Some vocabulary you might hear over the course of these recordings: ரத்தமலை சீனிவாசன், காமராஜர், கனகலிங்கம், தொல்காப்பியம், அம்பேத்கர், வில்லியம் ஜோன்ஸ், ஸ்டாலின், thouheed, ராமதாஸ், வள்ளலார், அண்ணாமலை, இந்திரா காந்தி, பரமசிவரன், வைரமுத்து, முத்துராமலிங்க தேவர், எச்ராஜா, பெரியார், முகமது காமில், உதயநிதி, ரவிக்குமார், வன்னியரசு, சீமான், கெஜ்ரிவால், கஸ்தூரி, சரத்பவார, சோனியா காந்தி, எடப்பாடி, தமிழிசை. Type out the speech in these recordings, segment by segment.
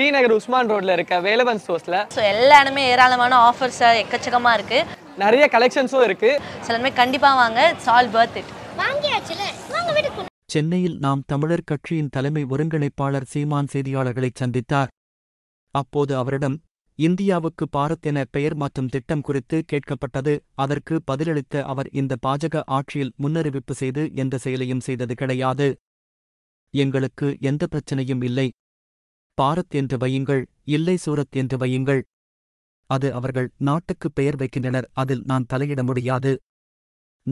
D நகர் உஸ்மான் ரோட்ல இருக்க வேலவன் ஸ்டோர்ஸ்ல எல்லா இடமே ஏராளமான ஆஃபர்ஸ் எக்கச்சக்கமா இருக்கு, நிறைய கலெக்ஷன்ஸும் இருக்கு. எல்லாருமே கண்டிப்பா வாங்க, இட்ஸ் ஆல் வொர்த் இட். வாங்கியாச்சுல வாங்க வீட்டுக்கு. சென்னையில் நாம் தமிழர் கட்சியின் தலைமை ஒருங்கிணைப்பாளர் சீமான் செய்தியாளர்களை சந்தித்தார். அப்போது அவரிடம் இந்தியாவுக்கு பாரத் என பெயர் மாற்றும் திட்டம் குறித்து கேட்கப்பட்டது. அதற்கு பதிலளித்த அவர், இந்த பாஜக ஆட்சியில் முன்னறிவிப்பு செய்து எந்த செயலையும் செய்தது கிடையாது, எங்களுக்கு எந்த பிரச்சனையும் இல்லை, பாரத் என்று வையுங்கள், இல்லை சூரத் என்று வையுங்கள், அது அவர்கள் நாட்டுக்கு பெயர் வைக்கின்றனர், அதில் நான் தலையிட முடியாது,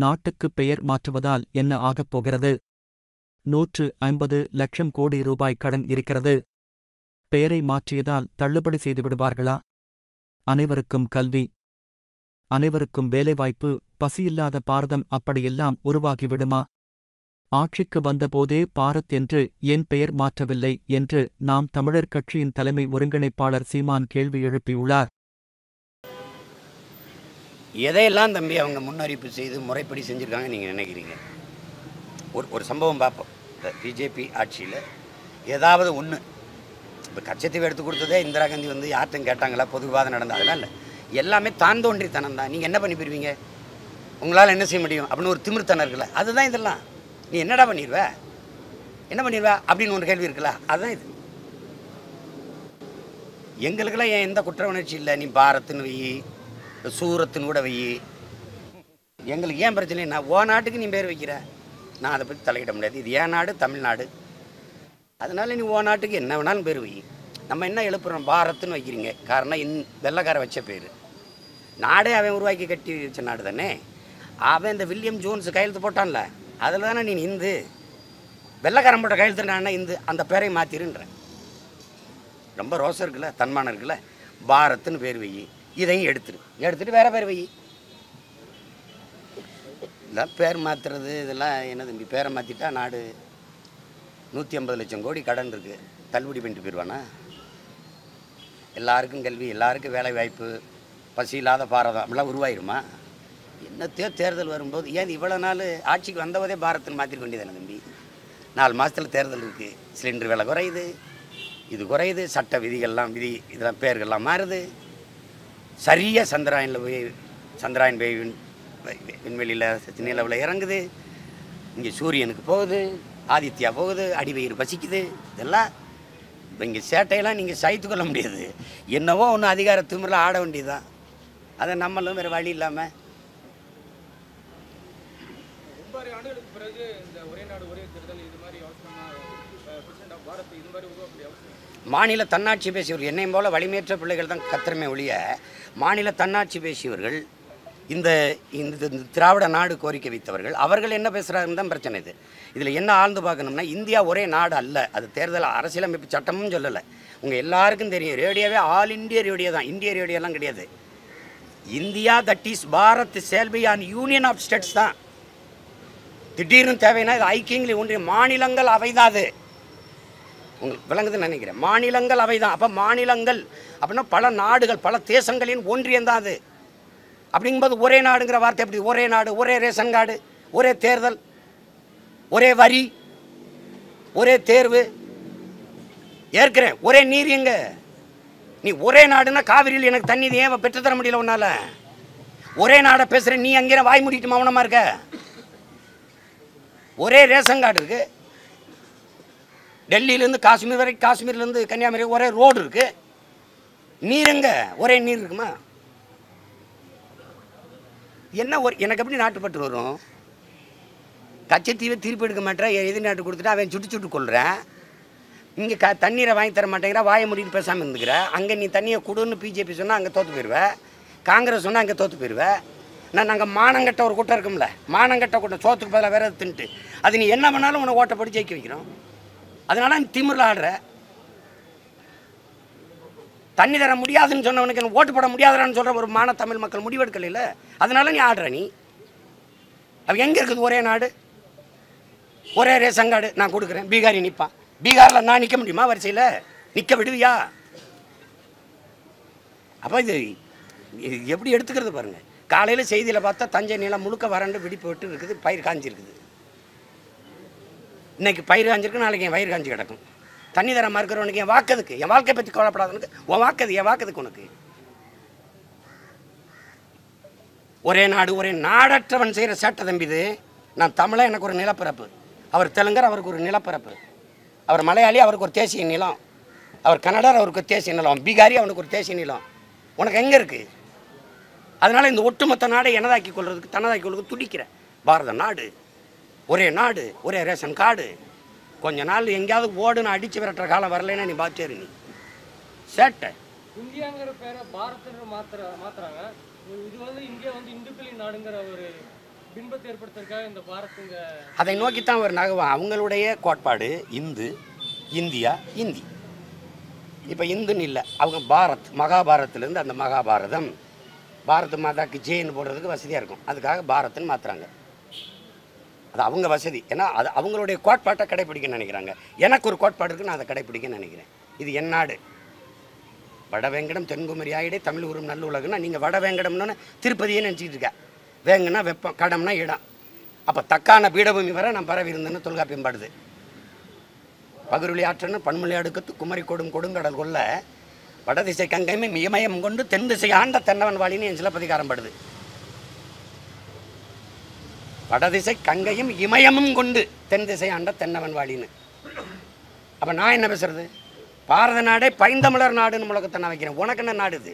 நாட்டுக்கு பெயர் மாற்றுவதால் என்ன ஆகப் போகிறது, 150 லட்சம் கோடி ரூபாய் கடன் இருக்கிறது, பெயரை மாற்றியதால் தள்ளுபடி செய்துவிடுவார்களா, அனைவருக்கும் கல்வி, அனைவருக்கும் வேலைவாய்ப்பு, பசியில்லாத பாரதம் அப்படியெல்லாம் உருவாகிவிடுமா, ஆட்சிக்கு வந்தபோதே பாரத் என்று என் பெயர் மாற்றவில்லை என்று நாம் தமிழர் கட்சியின் தலைமை ஒருங்கிணைப்பாளர் சீமான் கேள்வி எழுப்பியுள்ளார். எதையெல்லாம் தம்பி அவங்க முன்னறிவிப்பு செய்து முறைப்படி செஞ்சுருக்காங்க நீங்கள் நினைக்கிறீங்க? ஒரு சம்பவம் பார்ப்போம். இந்த பிஜேபி ஆட்சியில் ஏதாவது ஒன்று, இப்போ கச்சத்தீவை எடுத்து கொடுத்ததே இந்திரா காந்தி வந்து யார்ட்டும் கேட்டாங்களா, பொதுவாக நடந்தால் அதெல்லாம் இல்லை, எல்லாமே தான் தோன்றித்தனம் தான். நீங்கள் என்ன பண்ணி போயிருவீங்க, உங்களால் என்ன செய்ய முடியும் அப்படின்னு ஒரு திமிர்த்தனம் இருக்குல்ல, அதுதான் இதெல்லாம். நீ என்னடா பண்ணிடுவ, என்ன பண்ணிடுவ அப்படின்னு ஒரு கேள்வி இருக்குல்ல, அதுதான் இது. எங்களுக்கெல்லாம் ஏன் எந்த குற்ற உணர்ச்சி இல்லை, நீ பாரத்துன்னு வெயி, சூரத்துன்னு கூட வெயி, எங்களுக்கு ஏன் பிரச்சனை, நான் ஓ நாட்டுக்கு நீ பேர் வைக்கிற, நான் அதை பற்றி தலையிட முடியாது, இது ஏன் நாடு தமிழ்நாடு, அதனால் நீ ஓ நாட்டுக்கு என்ன வேணாலும் பேர் வை. நம்ம என்ன எழுப்புறோம், பாரத்துன்னு வைக்கிறீங்க, காரணம் வெள்ளைக்கார வச்ச பேர், நாடே அவன் உருவாக்கி கட்டி வச்ச நாடு தானே, அவன் இந்த வில்லியம் ஜோன்ஸ் கையெழுத்து போட்டான்ல, அதில் தானே நீ இந்து, வெள்ளைக்காரன் போட்ட கையெழுத்து நான் இந்து, அந்த பேரை மாற்றிருன்றேன். ரொம்ப ரோசம் இருக்குல்ல, தன்மானம் இருக்குல்ல, பாரத்துன்னு பேர் வை, இதையும் எடுத்துட்டு வேற பேர் வை. இதெல்லாம் பேர் மாற்றுறது இதெல்லாம் என்ன தம்பி, பேரை மாற்றிட்டா நாடு 150 லட்சம் கோடி கடன் இருக்குது, தள்ளுபடி பண்ணிட்டு போயிடுவானா, எல்லாருக்கும் கல்வி, எல்லாருக்கும் வேலை வாய்ப்பு, பசி இல்லாத பாரதம் அப்படிலாம் உருவாயிருமா? என்னத்தையோ தேர்தல் வரும்போது ஏன் இவ்வளோ நாள் ஆட்சிக்கு வந்தவதே பாரத்துன்னு மாற்றிக்க வேண்டியதானே தம்பி, 4 மாதத்தில் தேர்தல் இருக்குது, சிலிண்டர் விலை குறையுது, இது குறையுது, சட்ட விதிகள்லாம் இதெல்லாம் பேர்கள்லாம் மாறுது, சரியாக சந்திராயன் போய் விண்வெளியில் நிலவில் இறங்குது, இங்கே சூரியனுக்கு போகுது, ஆதித்யா போகுது, அடிவயிறு பசிக்குது, இதெல்லாம் இங்கே சேட்டையெல்லாம் நீங்கள் சகித்து கொள்ள முடியாது, என்னவோ ஒன்றும் அதிகார திமிரில் ஆட வேண்டியதுதான். அதை நம்மளும் வேறு வழி இல்லாமல் மாநில தன்னாட்சி பேசியவர்கள் என்னையும் போல வலிமையற்ற பிள்ளைகள் தான் கத்திரமே ஒழிய, மாநில தன்னாட்சி பேசியவர்கள் இந்த இந்த திராவிட நாடு கோரிக்கை வைத்தவர்கள் அவர்கள் என்ன பேசுகிறாருன்னு தான் பிரச்சனை. இது இதில் என்ன ஆழ்ந்து பார்க்கணும்னா, இந்தியா ஒரே நாடு அல்ல, அது தேர்தல் அரசியலமைப்பு சட்டமும் சொல்லலை, உங்கள் எல்லாருக்கும் தெரியும், ரேடியோவே ஆல் இண்டியா ரேடியோ தான், இந்திய ரேடியோலாம் கிடையாது, India that is Bharat shall be an union of states தான். திடீர்னு தேவைன்னா இது ஐக்கியங்களில் ஒன்றிய மாநிலங்கள் அவைதான், அது உங்களுக்கு விளங்குதுன்னு நினைக்கிறேன், மாநிலங்கள் அவை தான். அப்போ மாநிலங்கள் அப்படின்னா பல நாடுகள் பல தேசங்களின் ஒன்றியம் தான் அது. அப்படிங்கும்போது ஒரே நாடுங்கிற வார்த்தை எப்படி, ஒரே நாடு, ஒரே ரேஷன் கார்டு, ஒரே தேர்தல், ஒரே வரி, ஒரே தேர்வு, ஏற்கிறேன் ஒரே நீர், எங்க நீ ஒரே நாடுன்னா காவிரியில் எனக்கு தண்ணி ஏன் பெற்று தர முடியல உன்னால், ஒரே நாடை பேசுகிற நீ அங்கே வாய் மூடிட்டு மௌனமாக இருக்க, ஒரே ரேஷன் கார்டு இருக்குது, டெல்லியிலேருந்து காஷ்மீர் வரைக்கும், காஷ்மீர்லேருந்து கன்னியாகுமரி ஒரே ரோடு இருக்குது, நீர் எங்க, ஒரே நீர் இருக்குமா? என்ன ஒரு எனக்கு எப்படி நாட்டுப்பட்டு வரும்? கச்சத்தீவை திருப்பி எடுக்க மாட்டேன், எது நாட்டு கொடுத்துட்டு அவன் சுட்டு கொள்கிறேன், இங்கே தண்ணீரை வாங்கி தர மாட்டேங்கிற, வாயை முடிட்டு பேசாமல் இருந்துக்கிற, அங்கே நீ தண்ணியை கொடுன்னு பிஜேபி சொன்னால் அங்கே தோற்று போயிடுவேன், காங்கிரஸ் சொன்னால் அங்கே தோற்று போயிடுவேன். நான் நாங்கள் மானங்கட்ட ஒரு கூட்டம் இருக்கும்ல, மானங்கட்ட கூட்டம், சோத்துக்கு பதிலாக வேற தின்ட்டு அது நீ என்ன பண்ணாலும் உன்னை ஓட்டை போட்டு ஜெயிக்க வைக்கிறோம், அதனால நீ திமிரில் ஆடுற, தண்ணி தர முடியாதுன்னு சொன்னவனுக்கு எனக்கு ஓட்டு போட முடியாதுன்னு சொல்கிற ஒரு மான தமிழ் மக்கள் முடிவெடுக்கல இல்லை, அதனால நீ ஆடுற, நீ அவ எங்கே இருக்குது ஒரே நாடு ஒரே ரேஷன் கார்டு நான் கொடுக்குறேன், பீகாரி நிற்பான், பீகாரில் நான் நிற்க முடியுமா வரிசையில், நிற்க விடுவியா? அப்போ இது எப்படி எடுத்துக்கிறது பாருங்கள். காலையில் செய்தியில் பார்த்தா தஞ்சை நிலம் முழுக்க வறண்டு விடிப்பு விட்டு இருக்குது, பயிர் காஞ்சிருக்குது, இன்றைக்கி பயிர் காஞ்சிருக்கு, நாளைக்கு என் பயிர் காஞ்சி கிடக்கும், தண்ணி தர மறுக்கிறவனுக்கு என் வாக்குக்கு, என் வாழ்க்கை பற்றி கவலைப்படாதவனுக்கு உன் வாக்குது, என் வாக்குதுக்கு உனக்கு. ஒரே நாடு ஒரே நாடற்றவன் செய்கிற சேட்டை தம்பிது. நான் தமிழன், எனக்கு ஒரு நிலப்பரப்பு. அவர் தெலுங்கர், அவருக்கு ஒரு நிலப்பரப்பு. அவர் மலையாளி, அவருக்கு ஒரு தேசிய நிலம். அவர் கன்னடர், அவருக்கு ஒரு தேசிய நிலம். பீகாரி, அவனுக்கு ஒரு தேசிய நிலம். உனக்கு எங்கே இருக்குது? அதனால் இந்த ஒட்டுமொத்த நாடை எனதாக்கி கொள்றதுக்கு தனதாக்கி கொள்றதுக்கு துடிக்கிற பாரத நாடு. ஒரே நாடு ஒரே ரேஷன் கார்டு. கொஞ்ச நாள் எங்கேயாவது ஓடு, நான் அடித்து விரட்டுற காலம் வரலைன்னா நீ பாச்சேரு. நீ சேட்டை இந்தியாங்கிற பேரை பாரத்ன்ற மாத்துறாங்க. இது வந்து இந்தியா வந்து இந்துக்களின் நாடுங்கிற ஒரு பின்பத்தை ஏற்படுத்துறதுக்காக இந்த பாரத்துங்க அதை நோக்கித்தான் ஒரு நகவான். அவங்களுடைய கோட்பாடு இந்து, இந்தியா, இந்தி. இப்போ இந்துன்னு இல்லை, அவங்க பாரத், மகாபாரத்லேருந்து அந்த மகாபாரதம் பாரத் மாதாக்கு ஜேன்னு போடுறதுக்கு வசதியாக இருக்கும், அதுக்காக பாரத்ன்னு மாற்றுறாங்க. அது அவங்க வசதி. ஏன்னா அது அவங்களுடைய கோட்பாட்டை கடைப்பிடிக்க நினைக்கிறாங்க. எனக்கு ஒரு கோட்பாடு இருக்குது, நான் அதை கடைப்பிடிக்க நினைக்கிறேன். இது என் நாடு. வடவேங்கடம் தென்குமரி ஆயிடே தமிழ் ஊரும் நல்ல உலகுன்னா நீங்கள் வடவேங்கடம்னு திருப்பதியே நினச்சிக்கிட்டு இருக்கா. வேங்கன்னா வெப்பம், கடம்னா இடம். அப்போ தக்கான பீடபூமி வர நான் பரவி இருந்தேன்னு தொல்காப்பியம் பாடுது. பகருளி ஆற்றன்னு பன்மொழி அடுக்கத்து குமரி கொடும் கொடுங்கடல் கொள்ள வடதிசை கங்கைமை மிகமயம் கொண்டு தென் திசை ஆண்ட தென்னவன் வாழின்னு என் சிலப்பதிகாரம் பாடுது. வடதிசை கங்கையும் இமயமும் கொண்டு தென் திசை ஆண்ட தென்னவன் வாழின்னு. அப்போ நான் என்ன பேசுறது? பாரத நாடே பைந்தமிழர் நாடுன்னு முழக்கத்தை நான் வைக்கிறேன். உனக்கு என்ன நாடு இது?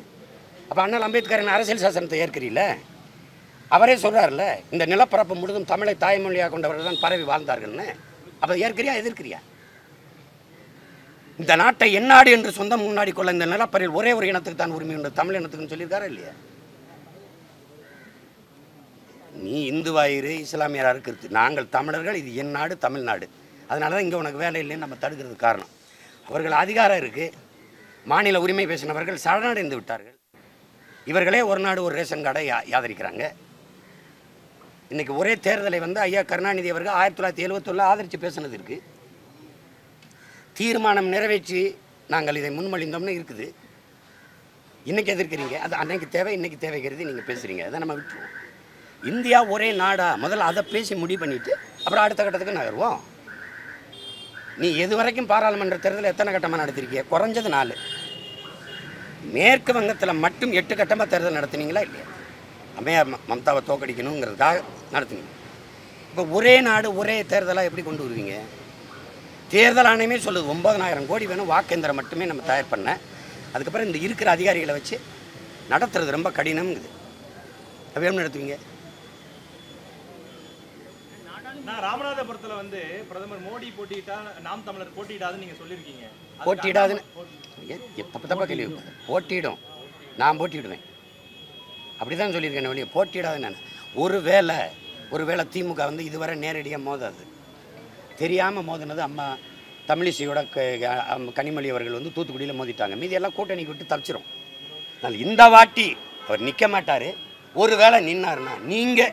அப்போ அண்ணல் அம்பேத்கரின் அரசியல் சாசனத்தை ஏற்கிறீல்ல, அவரே சொல்கிறார்ல, இந்த நிலப்பரப்பு முழுதும் தமிழை தாய்மொழியாக கொண்டவர்கள் தான் பரவி வாழ்ந்தார்கள்னு. அப்போ ஏற்கிறியா எதிர்க்கிறியா? இந்த நாட்டை என் நாடு என்று சொந்தம் முன்னாடி கொள்ள இந்த நிலப்பரில் ஒரே ஒரு இனத்துக்கு தான் உரிமை உண்டு, தமிழ் இனத்துக்குன்னு சொல்லியிருக்காரா இல்லையா? நீ இந்துவாயிரு, இஸ்லாமியராக இருக்கிறது. நாங்கள் தமிழர்கள், இது என் நாடு, தமிழ்நாடு. அதனால தான் இங்கே உனக்கு வேலை இல்லைன்னு நம்ம தடுக்கிறது காரணம். அவர்கள் அதிகாரம் இருக்குது. மாநில உரிமை பேசினவர்கள் சரணடைந்து விட்டார்கள். இவர்களே ஒரு நாடு ஒரு ரேஷன் கார்டை ஆதரிக்கிறாங்க. இன்றைக்கி ஒரே தேர்தலை வந்து ஐயா கருணாநிதி அவர்கள் 1971 ஆதரித்து பேசினது இருக்குது. தீர்மானம் நிறைவேற்றி நாங்கள் இதை முன்மொழிந்தோம்னு இருக்குது. இன்றைக்கி எதிர்க்கிறீங்க. அது அன்றைக்கு தேவை, இன்றைக்கி தேவைக்கிறது நீங்கள் பேசுகிறீங்க. அதை நம்ம விட்டுருவோம். இந்தியா ஒரே நாடா முதல்ல அதை பேசி முடிவு பண்ணிவிட்டு அப்புறம் அடுத்த கட்டத்துக்கு நகர்வோம். நீ எது வரைக்கும் பாராளுமன்ற தேர்தலில் எத்தனை கட்டமாக நடத்திருக்கிய? குறைஞ்சது 4. மேற்கு வங்கத்தில் மட்டும் 8 கட்டமாக தேர்தல் நடத்தினீங்களா இல்லையா? அம்மையா மம்தாவை தோக்கடிக்கணுங்கிறதுக்காக நடத்தினீங்க. இப்போ ஒரே நாடு ஒரே தேர்தலாக எப்படி கொண்டு வருவீங்க? தேர்தல் ஆணையமே சொல்லுது 9000 கோடி வேணும் வாக்கேந்திரம் மட்டுமே நம்ம தயார் பண்ண. அதுக்கப்புறம் இந்த இருக்கிற அதிகாரிகளை வச்சு நடத்துறது ரொம்ப கடினம்ங்குது. அப்போ எப்படி நடத்துவீங்க? நான் ராமநாதபுரத்தில் வந்து பிரதமர் மோடி போட்டிட்டா நாம் தமிழர் போட்டியிடாதுன்னு நீங்கள் சொல்லியிருக்கீங்க. போட்டியிடாதுன்னு எப்போ தப்பா கேள்வி? போட்டியிடும், நான் போட்டியிடுவேன், அப்படி தான் சொல்லியிருக்கேன். வெளியே போட்டியிடாதுன்னு நான் ஒரு வேளை திமுக வந்து இதுவரை நேரடியாக மோதாது, தெரியாமல் மோதினது அம்மா தமிழிசையோட கனிமொழி அவர்கள் வந்து தூத்துக்குடியில் மோதிட்டாங்க. மீதி எல்லாம் கூட்டணிக்கு விட்டு தப்பிச்சிரும். அதனால் இந்த வாட்டி அவர் நிற்க மாட்டார். ஒரு வேளை நின்னாருன்னா நீங்கள்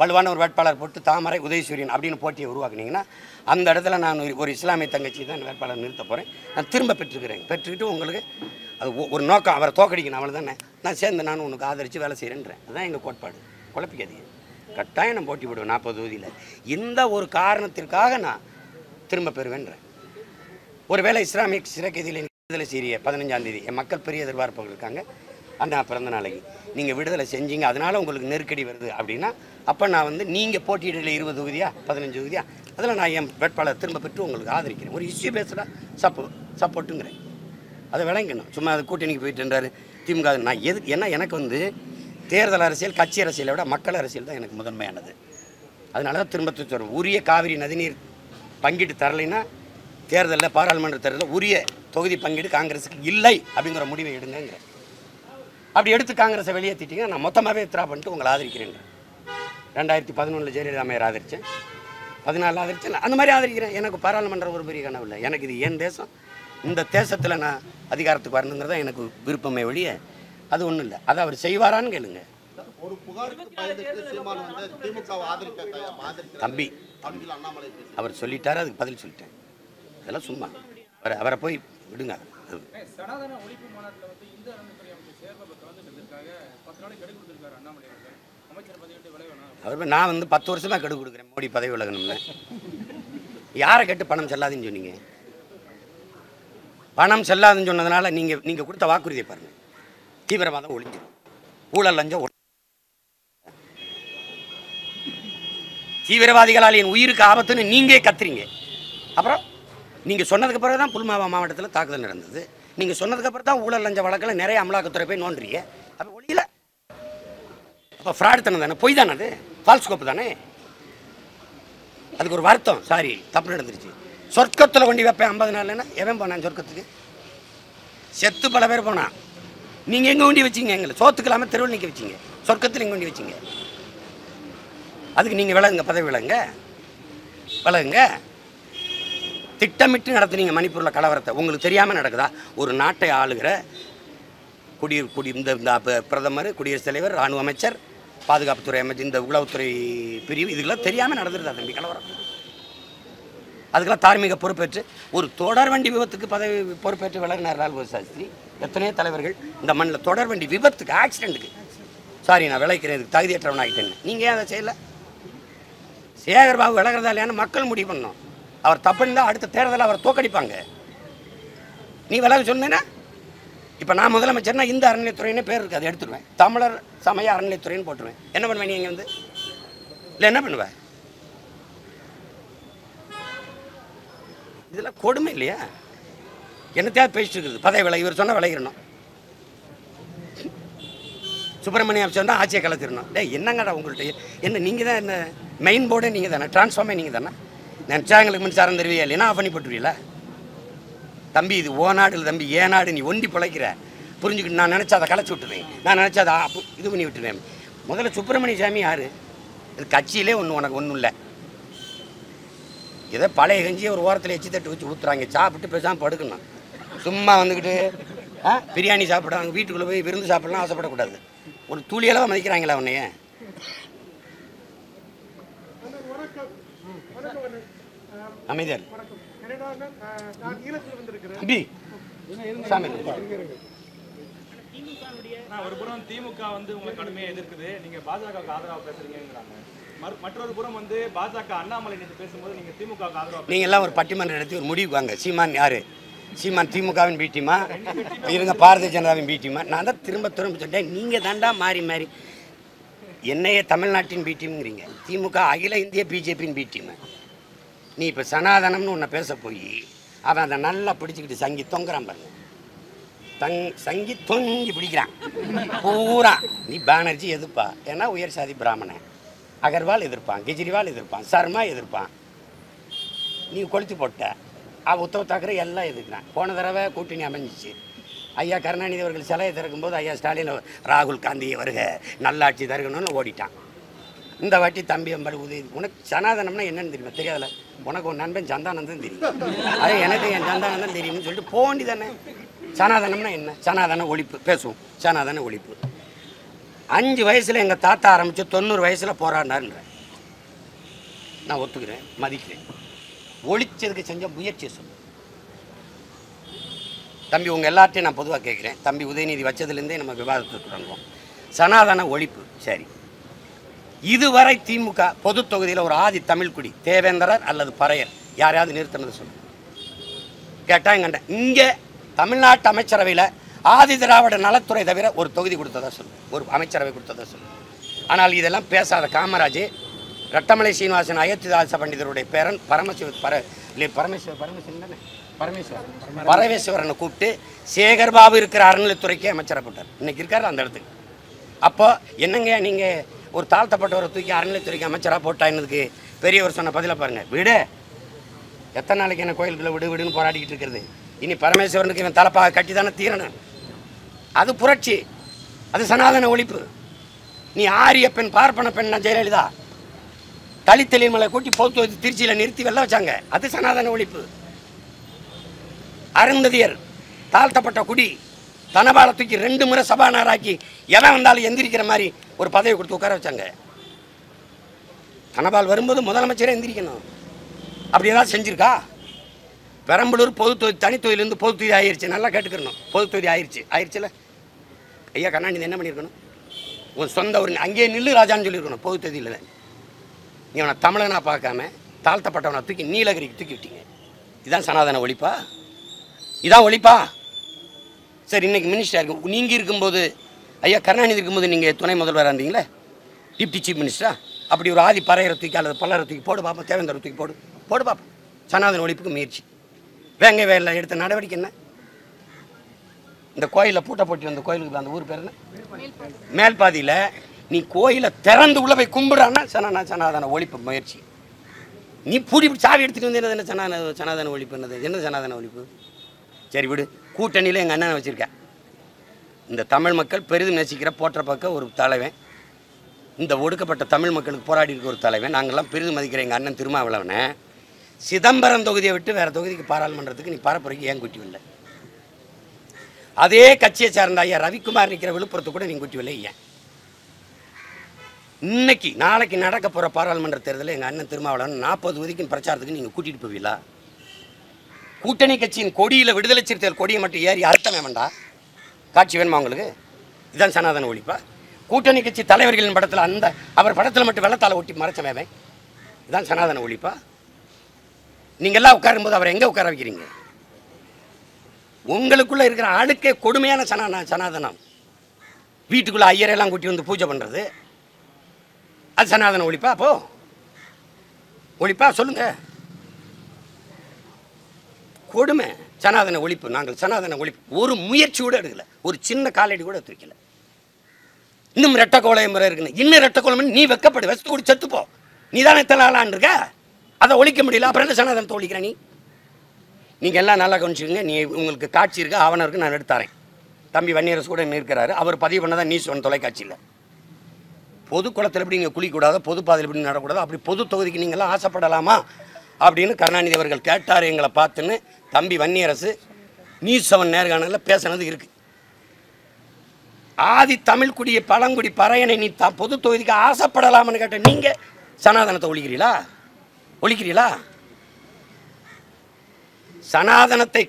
வலுவான ஒரு வேட்பாளர் போட்டு தாமரை உதயசூரியன் அப்படின்னு போட்டியை உருவாக்குனீங்கன்னா அந்த இடத்துல நான் ஒரு இஸ்லாமிய தங்கச்சி தான் வேட்பாளர் நிறுத்த போகிறேன். நான் திரும்ப பெற்றுக்கிட்டு உங்களுக்கு அது ஒரு நோக்கம், அவரை தோக்கடிக்கணும், அவளை தானே நான் சேர்ந்து நான் உனக்கு ஆதரித்து வேலை செய்கிறேன்றேன். அதுதான் எங்கள் கோட்பாடு. குழப்பிக்காதீங்க. கட்டாயம் நான் போட்டி போடுவேன் 40 தொகுதியில். இந்த ஒரு காரணத்திற்காக நான் திரும்ப பெறுவேன்றேன். ஒருவேளை இஸ்லாமிக் சிறைக்கைதியில் விடுதலை செய்ய 15ஆம் தேதி என் மக்கள் பெரிய எதிர்பார்ப்புகள் இருக்காங்க. அண்ணா பிறந்த நாளைக்கு நீங்கள் விடுதலை செஞ்சீங்க, அதனால் உங்களுக்கு நெருக்கடி வருது அப்படின்னா அப்போ நான் வந்து நீங்கள் போட்டியிடல 20 தொகுதியா 15 தொகுதியா அதில் நான் என் வேட்பாளர் திரும்ப பெற்று உங்களுக்கு ஆதரிக்கிறேன். ஒரு இஷ்யூ பேஸ்டாக சப்போர்ட்டுங்கிறேன். அதை விளங்கணும். சும்மா அது கூட்டணிக்கு போயிட்டுன்றாரு திமுக. நான் ஏன்னா எனக்கு வந்து தேர்தல் அரசியல் கட்சி அரசியலை விட மக்கள் அரசியல் தான் எனக்கு முதன்மையானது. அதனால தான் திரும்ப சொல்கிறேன். உரிய காவிரி நதிநீர் பங்கிட்டு தரலைன்னா தேர்தலில், பாராளுமன்ற தேர்தலில் உரிய தொகுதி பங்கீடு காங்கிரஸுக்கு இல்லை அப்படிங்கிற முடிவை எடுங்கிறேன். அப்படி எடுத்து காங்கிரஸை வெளியேற்றிட்டிங்கன்னா நான் மொத்தமாகவே வித்ரா பண்ணிட்டு உங்களை ஆதரிக்கிறேன். 2011 ஜெயலலிதாமையர் ஆதரித்தேன், 2014 ஆதரித்தேன், அந்த மாதிரி ஆதரிக்கிறேன். எனக்கு பாராளுமன்றம் ஒரு பெரிய கனவு இல்லை. எனக்கு இது என் தேசம், இந்த தேசத்தில் நான் அதிகாரத்துக்கு வரணுங்கிறத எனக்கு விருப்பமே ஒழிய அது ஒன்றும் இல்லை. அதை அவர் செய்வாரான்னு கேளுங்க. தம்பி அவர் சொல்லிட்டாரு, அதுக்கு பதில் சொல்லிட்டேன். அதெல்லாம் சும்மா அவரை போய் விடுங்க. அவர் நான் வந்து 10 வருஷமாக கெடு கொடுக்குறேன். மோடி பதவி விலகணும்ல, யாரை கேட்டு பணம் செல்லாதுன்னு சொன்னீங்க? பணம் செல்லாதுன்னு சொன்னதுனால நீங்கள் கொடுத்த வாக்குறுதியை பாருங்கள், தீவிரவாதம் ஒழிஞ்சிடும், ஊழல் லஞ்சம் ஒழிஞ்சிடும். தீவிரவாதிகளால் என் உயிருக்கு ஆபத்துன்னு நீங்களே கத்துறீங்க. அப்புறம் நீங்கள் சொன்னதுக்கு பிறகு தான் புல்மாவா மாவட்டத்தில் தாக்குதல் நடந்தது. நீங்கள் சொன்னதுக்கப்புறம் தான் ஊழல் லஞ்ச வழக்கில் நிறைய அமலாக்கத்துறை போய் நோண்டுறீங்க. அப்போ ஒழியல, அப்போ ஃப்ராடு தானே, தானே பொய் தானே, அது ஃபால்ஸ் கோப்பு தானே. அதுக்கு ஒரு வருத்தம், சாரி தப்பு நடந்துருச்சு. சொர்க்கத்தில் கொண்டு வைப்பேன் 50 நாள்னா எவன் போனான் சொர்க்கத்துக்கு? செத்து பல பேர் போனான். நீங்கள் எங்கே கொண்டு வச்சிங்க? எங்களை சோத்துக்கலாமல் தெருவில் நிற்க வச்சிங்க. சொர்க்கத்தில் எங்கே கொண்டு வச்சிங்க? அதுக்கு நீங்கள் விலகுங்க, பதவி விலகுங்க, விலகுங்க. திட்டமிட்டு நடத்துனீங்க மணிப்பூரில் கலவரத்தை. உங்களுக்கு தெரியாமல் நடக்குதா? ஒரு நாட்டை ஆளுகிற இந்த பிரதமர், குடியரசுத் தலைவர், ராணுவ அமைச்சர், பாதுகாப்புத்துறை அமைச்சர், இந்த உளவுத்துறை பிரிவு, இதுக்கெல்லாம் தெரியாமல் நடந்துருதா தம்பி கலவரம்? அதுக்கெல்லாம் தார்மீக பொறுப்பேற்று ஒரு தொடர் வண்டி விபத்துக்கு பதவி பொறுப்பேற்று விலகினார் லால்பூர் சாஸ்திரி. எத்தனையோ தலைவர்கள் இந்த மண்ணில் தொடர் வண்டி விபத்துக்கு, ஆக்சிடெண்ட்டுக்கு, சாரி நான் விளைக்கிறேன், இதுக்கு தகுதியற்றவன் ஆகிட்டேன்னு. நீங்கள் ஏன் அதை செய்யலை? சேகர்பாபு விலகிறதா இல்லையான்னு மக்கள் முடிவு பண்ணணும். அவர் தப்புன்னு தான் அடுத்த தேர்தலில் அவர் தோக்கடிப்பாங்க. நீ விலக சொன்னேன்னா, இப்போ நான் முதலமைச்சர்னா இந்த அறநிலையத்துறையினே பேர் இருக்குது, அதை எடுத்துடுவேன், தமிழர் சமய அறநிலையத்துறைன்னு போட்டுருவேன். என்ன பண்ணுவேன்? நீங்கள் வந்து இல்லை என்ன பண்ணுவேன்? இதெல்லாம் கொடுமை இல்லையா? என்னத்தையாவது பேசிட்டு இருக்குது. பதவி விலை இவர் சொன்னால் விளையிடணும், சுப்பிரமணியம் அமைச்சர் தான் ஆட்சியை கலத்திடணும். டே என்னங்கடா உங்கள்கிட்ட என்ன? நீங்கள் தான் இந்த மெயின் போர்டே நீங்கள் தானே, டிரான்ஸ்ஃபார்மே நீங்கள் தானே. நினச்சா எங்களுக்கு மின்சாரம் தருவியா இல்லைன்னா ஆஃப் பண்ணி போட்டுருவீங்களா? தம்பி இது ஓ நாடு இல்லை தம்பி, ஏ நாடு. நீ ஒண்டி பிழைக்கிற, புரிஞ்சுக்கிட்டு. நான் நினச்சா அதை கலைச்சி விட்டுருவேன், நான் நினச்சா அதை இது பண்ணி விட்டுருவேன். முதல்ல சுப்பிரமணிய சாமி யார்? இது கட்சியிலே உனக்கு ஒன்றும் இல்லை. ஏதோ பழைய கஞ்சியை ஒரு ஓரத்தில் எச்சி தட்டு வச்சு ஊற்றுறாங்க, சாப்பிட்டு பேசாமல் படுக்கணும். சும்மா வந்துக்கிட்டு பிரியாணி சாப்பிட்றாங்க, வீட்டுக்குள்ளே போய் விருந்து சாப்பிட்லாம் ஆசைப்படக்கூடாது. ஒரு துளியளவாக மதிக்கிறாங்களா உன்னையே? அமைதியார் திமுக வந்து உங்களை கடுமையா எதிர்க்குது, நீங்க பாஜக ஆதரவா பேசுறீங்கிறாங்க. மற்றொரு புறம் வந்து பாஜக அண்ணாமலை பேசும்போது நீங்க திமுக ஆதரவா. நீங்க எல்லாம் ஒரு பட்டிமன்ற நடத்தி ஒரு முடிவு வாங்க. சீமான் யாரு? சீமான் திமுகவின் பீட்டிமா இருங்க, பாரதிய ஜனதாவின் பீட்டிமா? நான் தான் திரும்ப சொல்லிட்டேன், நீங்க தாண்டா மாறி என்னையே தமிழ்நாட்டின் பீட்டிம்ங்கிறீங்க. திமுக அகில இந்திய பிஜேபியின் பீட்டிமா. நீ இப்போ சனாதனம்னு ஒன்று பேச போய் அவன் அதை நல்லா பிடிச்சிக்கிட்டு சங்கி தொங்குறான் பாருங்க, சங்கி தொங்கி பிடிக்கிறான் பூரா. நீ பானர்ஜி எதிர்ப்பா, ஏன்னா உயர் சாதி பிராமணன். அகர்வால் எதிர்ப்பான், கெஜ்ரிவால் எதிர்ப்பான், சர்மா எதிர்ப்பான். நீ கொளுத்து போட்ட அவள் உத்தவ தாக்கரே எல்லாம் எதிர்க்கிறான். போன தடவை கூட்டணி அமைஞ்சிச்சு, ஐயா கருணாநிதி அவர்கள் சிலையை திறக்கும்போது ஐயா ஸ்டாலின் ராகுல் காந்தியை வருக நல்லாட்சி தருகணும்னு ஓடிட்டான். இந்த வாட்டி தம்பி அம்பல் உதவி. உனக்கு சனாதனம்னா என்னன்னு தெரியுமா? தெரியாதுல. உனக்கு ஒரு நண்பன் சந்தானந்தான் தெரியும், அது எனக்கு என் சந்தானந்தான் தெரியும்னு சொல்லிட்டு போண்டி தானே. சனாதனம்னா என்ன? சனாதன ஒழிப்பு பேசுவோம். சனாதன ஒழிப்பு 5 வயசில் எங்கள் தாத்தா ஆரம்பித்து 90 வயசில் போராடினாருன்ற நான் ஒத்துக்கிறேன், மதிக்கிறேன். ஒழிச்சதுக்கு செஞ்ச முயற்சியை சொல்லு தம்பி. உங்கள் எல்லார்ட்டையும் நான் பொதுவாக கேட்குறேன் தம்பி, உதயநிதி வச்சதுலேருந்தே நம்ம விவாதத்தை தொடங்குவோம். சனாதன ஒழிப்பு சரி, இதுவரை திமுக பொது தொகுதியில் ஒரு ஆதி தமிழ்குடி தேவேந்திரர் அல்லது பறையர் யாரையாவது நிறுத்தினது சொல்லு. கேட்டால் எங்கண்ட இங்கே தமிழ்நாட்டு அமைச்சரவையில் ஆதி திராவிட நலத்துறை தவிர ஒரு தொகுதி கொடுத்ததா சொல்லு, ஒரு அமைச்சரவை கொடுத்ததா சொல்லு. ஆனால் இதெல்லாம் பேசாத காமராஜர், ரத்தமலை சீனிவாசன், அயதுதாஸ் பண்டிதருடைய பேரன் பரமசிவரனை கூப்பிட்டு சேகர்பாபு இருக்கிற அறநிலைத்துறைக்கே அமைச்சரை போட்டார். இன்னைக்கு இருக்கார் அந்த இடத்துக்கு. அப்போ என்னங்க நீங்கள் ஒரு தாழ்த்தப்பட்டவரை தூக்கி அறநிலைத்துறைக்கு அமைச்சராக போட்டாயினதுக்கு பெரியவர் சொன்ன பதிலை பாருங்கள். விடு, எத்தனை நாளைக்கு என்ன கோயிலுக்குள்ளே விடு விடுன்னு போராடிக்கிட்டு இருக்கிறது? இனி பரமேஸ்வரனுக்கு இவன் தலைப்பாக கட்டி தானே தீரணும். அது புரட்சி, அது சனாதன ஒழிப்பு. நீ ஆரிய பெண், பார்ப்பன பெண் நான் ஜெயலலிதா தலித்தெளிமலை கூட்டி போத்து வச்சு திருச்சியில் நிறுத்தி வெளில வச்சாங்க, அது சனாதன ஒழிப்பு. அருந்ததியர், தாழ்த்தப்பட்ட குடி, தனபாலை தூக்கி 2 முறை சபாநாயகராக்கி எவன் வந்தாலும் எந்திரிக்கிற மாதிரி ஒரு பதவி கொடுத்து உட்கார வச்சாங்க. தனபால் வரும்போது முதலமைச்சரே எந்திரிக்கணும். அப்படி ஏதாவது செஞ்சுருக்கா? பெரம்பலூர் பொது தொகுதி தனித்தொகுதியிலேருந்து பொது தொகுதி ஆயிடுச்சு, நல்லா கேட்டுக்கணும். பொது தொகுதி ஆயிடுச்சுல. ஐயா கண்ணாநிதி என்ன பண்ணியிருக்கணும்? உன் சொந்த ஒரு அங்கேயே நில்லு ராஜான்னு சொல்லியிருக்கணும். பொது தொகுதியில் தான் இவனை தமிழனாக பார்க்காம தாழ்த்தப்பட்டவனை தூக்கி நீலகிரிக்கு தூக்கி விட்டீங்க. இதுதான் சனாதன ஒழிப்பா? இதான் ஒழிப்பா? சரி, இன்னைக்கு மினிஸ்டராக இருக்கும் நீங்கள் இருக்கும்போது, ஐயா கருணாநிதி இருக்கும்போது நீங்கள் துணை முதல்வராக இருந்தீங்களே, டிப்டி சீஃப் மினிஸ்டரா? அப்படி ஒரு ஆதி பறையறத்துக்கு அல்லது பல்லறத்துக்கு போடு பாப்பா, தேவேந்திரத்துக்கு போடு பாப்பா. சனாதன ஒழிப்புக்கு முயற்சி, வேங்கை வயலில் எடுத்த நடவடிக்கை என்ன? இந்த கோயிலில் பூட்டை போட்டி வந்த கோயிலுக்கு அந்த ஊர் பேர் என்ன? மேல்பாதியில் நீ கோயிலை திறந்து உள்ள போய் கும்பிட்றான்னா சனாதன ஒழிப்பு முயற்சி. நீ பூடி சாவி எடுத்துகிட்டு வந்து என்ன சனாதன ஒழிப்பு? என்னது என்ன சனாதன ஒழிப்பு? சரி விடு, கூட்டணியில் எங்கள் அண்ணனை வச்சுருக்கேன். இந்த தமிழ் மக்கள் பெரிதும் நேசிக்கிற போற்ற பக்க ஒரு தலைவன், இந்த ஒடுக்கப்பட்ட தமிழ் மக்களுக்கு போராடி இருக்க ஒரு தலைவன், நாங்கள்லாம் பெரிதும் மதிக்கிற எங்கள் அண்ணன் திருமாவளவனை சிதம்பரம் தொகுதியை விட்டு வேறு தொகுதிக்கு பாராளுமன்றத்துக்கு நீ பரப்புரைக்கு ஏன் குட்டிவில்லை? அதே கட்சியை சார்ந்த ஐயா ரவிக்குமார் நிற்கிற விழுப்புரத்து கூட நீங்கள் குட்டிவில்லை ஏன்? இன்னைக்கு நாளைக்கு நடக்க போகிற பாராளுமன்ற தேர்தலில் எங்கள் அண்ணன் திருமாவளவன் 40 தொகுதிக்கும் பிரச்சாரத்துக்கு நீங்கள் கூட்டிகிட்டு போவீங்களா? கூட்டணி கட்சியின் கொடியில் விடுதலை சிறுத்தைகள் கொடியை மட்டும் ஏறி அர்த்தமே வேண்டா. காட்சி வேணுமா உங்களுக்கு? இதுதான் சனாதன ஒழிப்பா? கூட்டணி கட்சி தலைவர்களின் படத்தில் அந்த அவர் படத்தில் மட்டும் வெள்ளத்தால் ஒட்டி மறைச்சவேன், இதுதான் சனாதன ஒழிப்பா? நீங்கள் எல்லாம் உட்காரும்போது அவரை எங்கே உட்கார வைக்கிறீங்க? உங்களுக்குள்ளே இருக்கிற ஆளுக்கே கொடுமையான சனாதனம். வீட்டுக்குள்ளே ஐயரெல்லாம் கூட்டி வந்து பூஜை பண்ணுறது அது சனாதன ஒழிப்பா? அப்போ ஒழிப்பா சொல்லுங்க. கொடுமை சனாதன ஒழிப்பு. நாங்கள் சனாதன ஒழிப்பு ஒரு முயற்சி கூட எடுக்கல, ஒரு சின்ன காலடி கூட எடுத்து வைக்கல. இன்னும் ரெட்ட கோலம் முறை இருக்குன்னு, இன்னும் ரெட்ட கோலம் நீ வைக்கப்படு, வசத்து கூட செத்துப்போ, நீ தானே தலாலான் இருக்க, அதை ஒழிக்க முடியல, அப்புறம் என்ன சனாதனத்தை ஒழிக்கிறேன்? நீங்கள் எல்லாம் நல்லா கவனிச்சுக்கோங்க. நீ உங்களுக்கு காட்சி இருக்கு, ஆவணம் இருக்குது, நான் எடுத்தாரேன். தம்பி வன்னியரசு கூட நிற்கிறாரு, அவர் பதிவு பண்ணதான் நீஸ் ஒன்று தொலைக்காட்சியில். பொது குளத்தில் எப்படி நீங்கள் குளிக்கூடாது, பொது பாதையில் எப்படி நடக்கூடாது, அப்படி பொது தொகுதிக்கு நீங்கள்லாம் ஆசைப்படலாமா அப்படின்னு கருணாநிதி அவர்கள் கேட்டார் எங்களை பார்த்துன்னு. தம்பி வன்னியரசு நியூஸ் 7 நேர்காணலில் பேசினது இருக்குது. ஆதி தமிழ்குடியை பழங்குடி பறையனை நீ பொது தொகுதிக்கு ஆசைப்படலாமான்னு கேட்ட நீங்கள் சனாதனத்தை ஒழிக்கிறீங்களா? சனாதனத்தை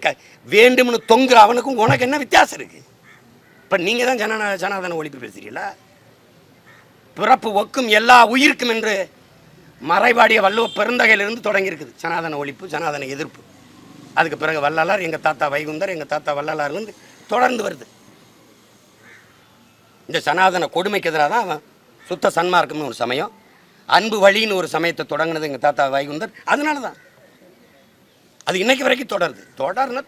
வேண்டும்னு தொங்குற அவனுக்கும் உனக்கு என்ன வித்தியாசம் இருக்குது? இப்போ நீங்கள் தான் சனாதன ஒழிப்பு பேசுகிறீங்களா? பிறப்பு ஒக்கும் எல்லா உயிருக்கும் என்று மறைவாடிய வள்ளுவ பெருந்தகையிலிருந்து தொடங்கியிருக்குது சனாதன ஒழிப்பு, சனாதன எதிர்ப்பு. அதுக்கு பிறகு வள்ளலார், எங்கள் தாத்தா வைகுந்தர், எங்கள் தாத்தா வள்ளலார் வந்து தொடர்ந்து வருது. இந்த சனாதன கொடுமைக்கு எதிராக தான் சுத்த சன்மார்க்கம்னு ஒரு சமயம், அன்பு வழின்னு ஒரு சமயத்தை தொடங்கினது எங்கள் தாத்தா வைகுந்தர். அதனால தான் அது இன்றைக்கு வரைக்கும் தொடர்னா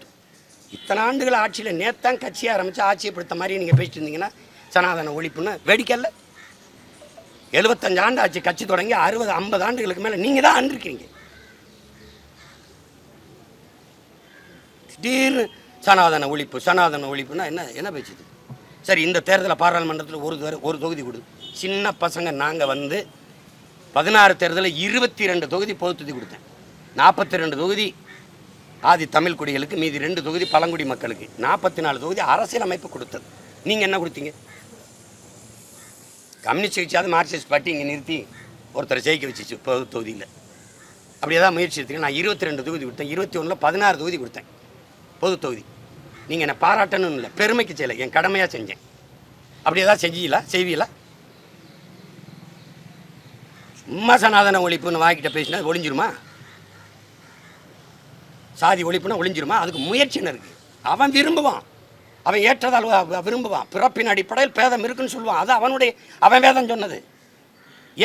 இத்தனை ஆண்டுகள் ஆட்சியில் நேத்தான் கட்சியை ஆரம்பித்து ஆட்சியை பிடித்த மாதிரி நீங்கள் பேசிட்டு இருந்தீங்கன்னா சனாதன ஒழிப்புன்னு வேடிக்கை இல்லை. 75 ஆண்டு ஆச்சு கட்சி தொடங்கி, 60-50 ஆண்டுகளுக்கு மேலே நீங்கள் தான் ஆண்டிருக்கிறீங்க. திடீர்னு சனாதன ஒழிப்புன்னா என்ன பேச்சுது? சரி, இந்த தேர்தலில் பாராளுமன்றத்தில் ஒரு தொகுதி கொடுது, சின்ன பசங்க நாங்கள் வந்து 16 தேர்தலில் 22 தொகுதி பொது தொகுதி கொடுத்தேன், 42 தொகுதி ஆதி தமிழ் குடிகளுக்கு, மீதி 2 தொகுதி பழங்குடி மக்களுக்கு, 44 தொகுதி அரசியலமைப்பு கொடுத்தது. நீங்கள் என்ன கொடுத்தீங்க? கம்யூனிஸ்ட் கட்சியாவது மார்க்சிஸ்ட் பார்ட்டி இங்கே நிறுத்தி ஒருத்தர் ஜெயிக்க வச்சிச்சு பொது தொகுதியில். அப்படி ஏதாவது முயற்சி எடுத்துங்க. நான் 22 தொகுதி கொடுத்தேன், 21ல் 16 தொகுதி கொடுத்தேன் பொது தொகுதி. நீங்கள் என்னை பாராட்டணும்னு இல்லை, பெருமைக்கு செய்யலை, என் கடமையாக செஞ்சேன். அப்படி ஏதாவது செய்வீங்களா? சும்மா சனாதன ஒழிப்புன்னு வாய்கிட்ட பேசினா அது ஒழிஞ்சிருமா? சாதி ஒழிப்புனா ஒழிஞ்சிருமா? அதுக்கு முயற்சின்னு இருக்குது. அவன் விரும்புவான், அவன் ஏற்றதால் விரும்புவான். பிறப்பின் அடிப்படையில் பேதம் இருக்குன்னு சொல்லுவான். அது அவன் வேதம் சொன்னது.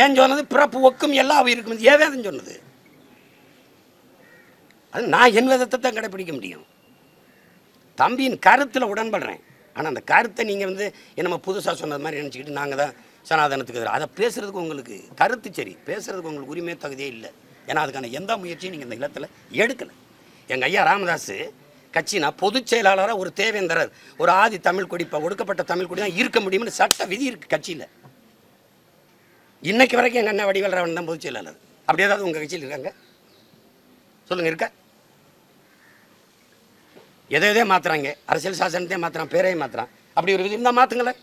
ஏன் சொன்னது? பிறப்பு ஒக்கும் எல்லா உயிருக்கும் ஏன் வேதம் சொன்னது? அது நான் என் வேதத்தை தான் கடைப்பிடிக்க முடியும். தம்பியின் கருத்தில் உடன்படுறேன், ஆனால் அந்த கருத்தை நீங்கள் வந்து என்னமோ புதுசாக சொன்னது மாதிரி நினச்சிக்கிட்டு நாங்கள் தான் சனாதனத்துக்கு அதை பேசுகிறதுக்கு உங்களுக்கு கருத்து சரி, பேசுகிறதுக்கு உங்களுக்கு உரிமையே தகுதியே இல்லை. ஏன்னா அதுக்கான எந்த முயற்சியும் நீங்கள் இந்த இடத்துல எடுக்கலை. எங்கள் ஐயா ராமதாஸ் கட்சினா பொதுச் செயலாளராக ஒரு தேவேந்திரர், ஒரு ஆதி தமிழ் கொடி, ஒடுக்கப்பட்ட தமிழ் கொடி தான் இருக்க முடியும்னு சட்ட விதி இருக்குது கட்சியில். இன்றைக்கு வரைக்கும் எங்கள் அண்ணன் வடிவேல்ராவன் தான் பொதுச் செயலாளர். அப்படி ஏதாவது உங்கள் கட்சியில் இருக்காங்க? சொல்லுங்கள், இருக்கா? எதையதே மாற்றுறாங்க, அரசியல் சாசனத்தையே மாற்றுறான், பேரையே மாற்றுறான். அப்படி ஒரு விதி இருந்தால் மாற்றுங்களேன்.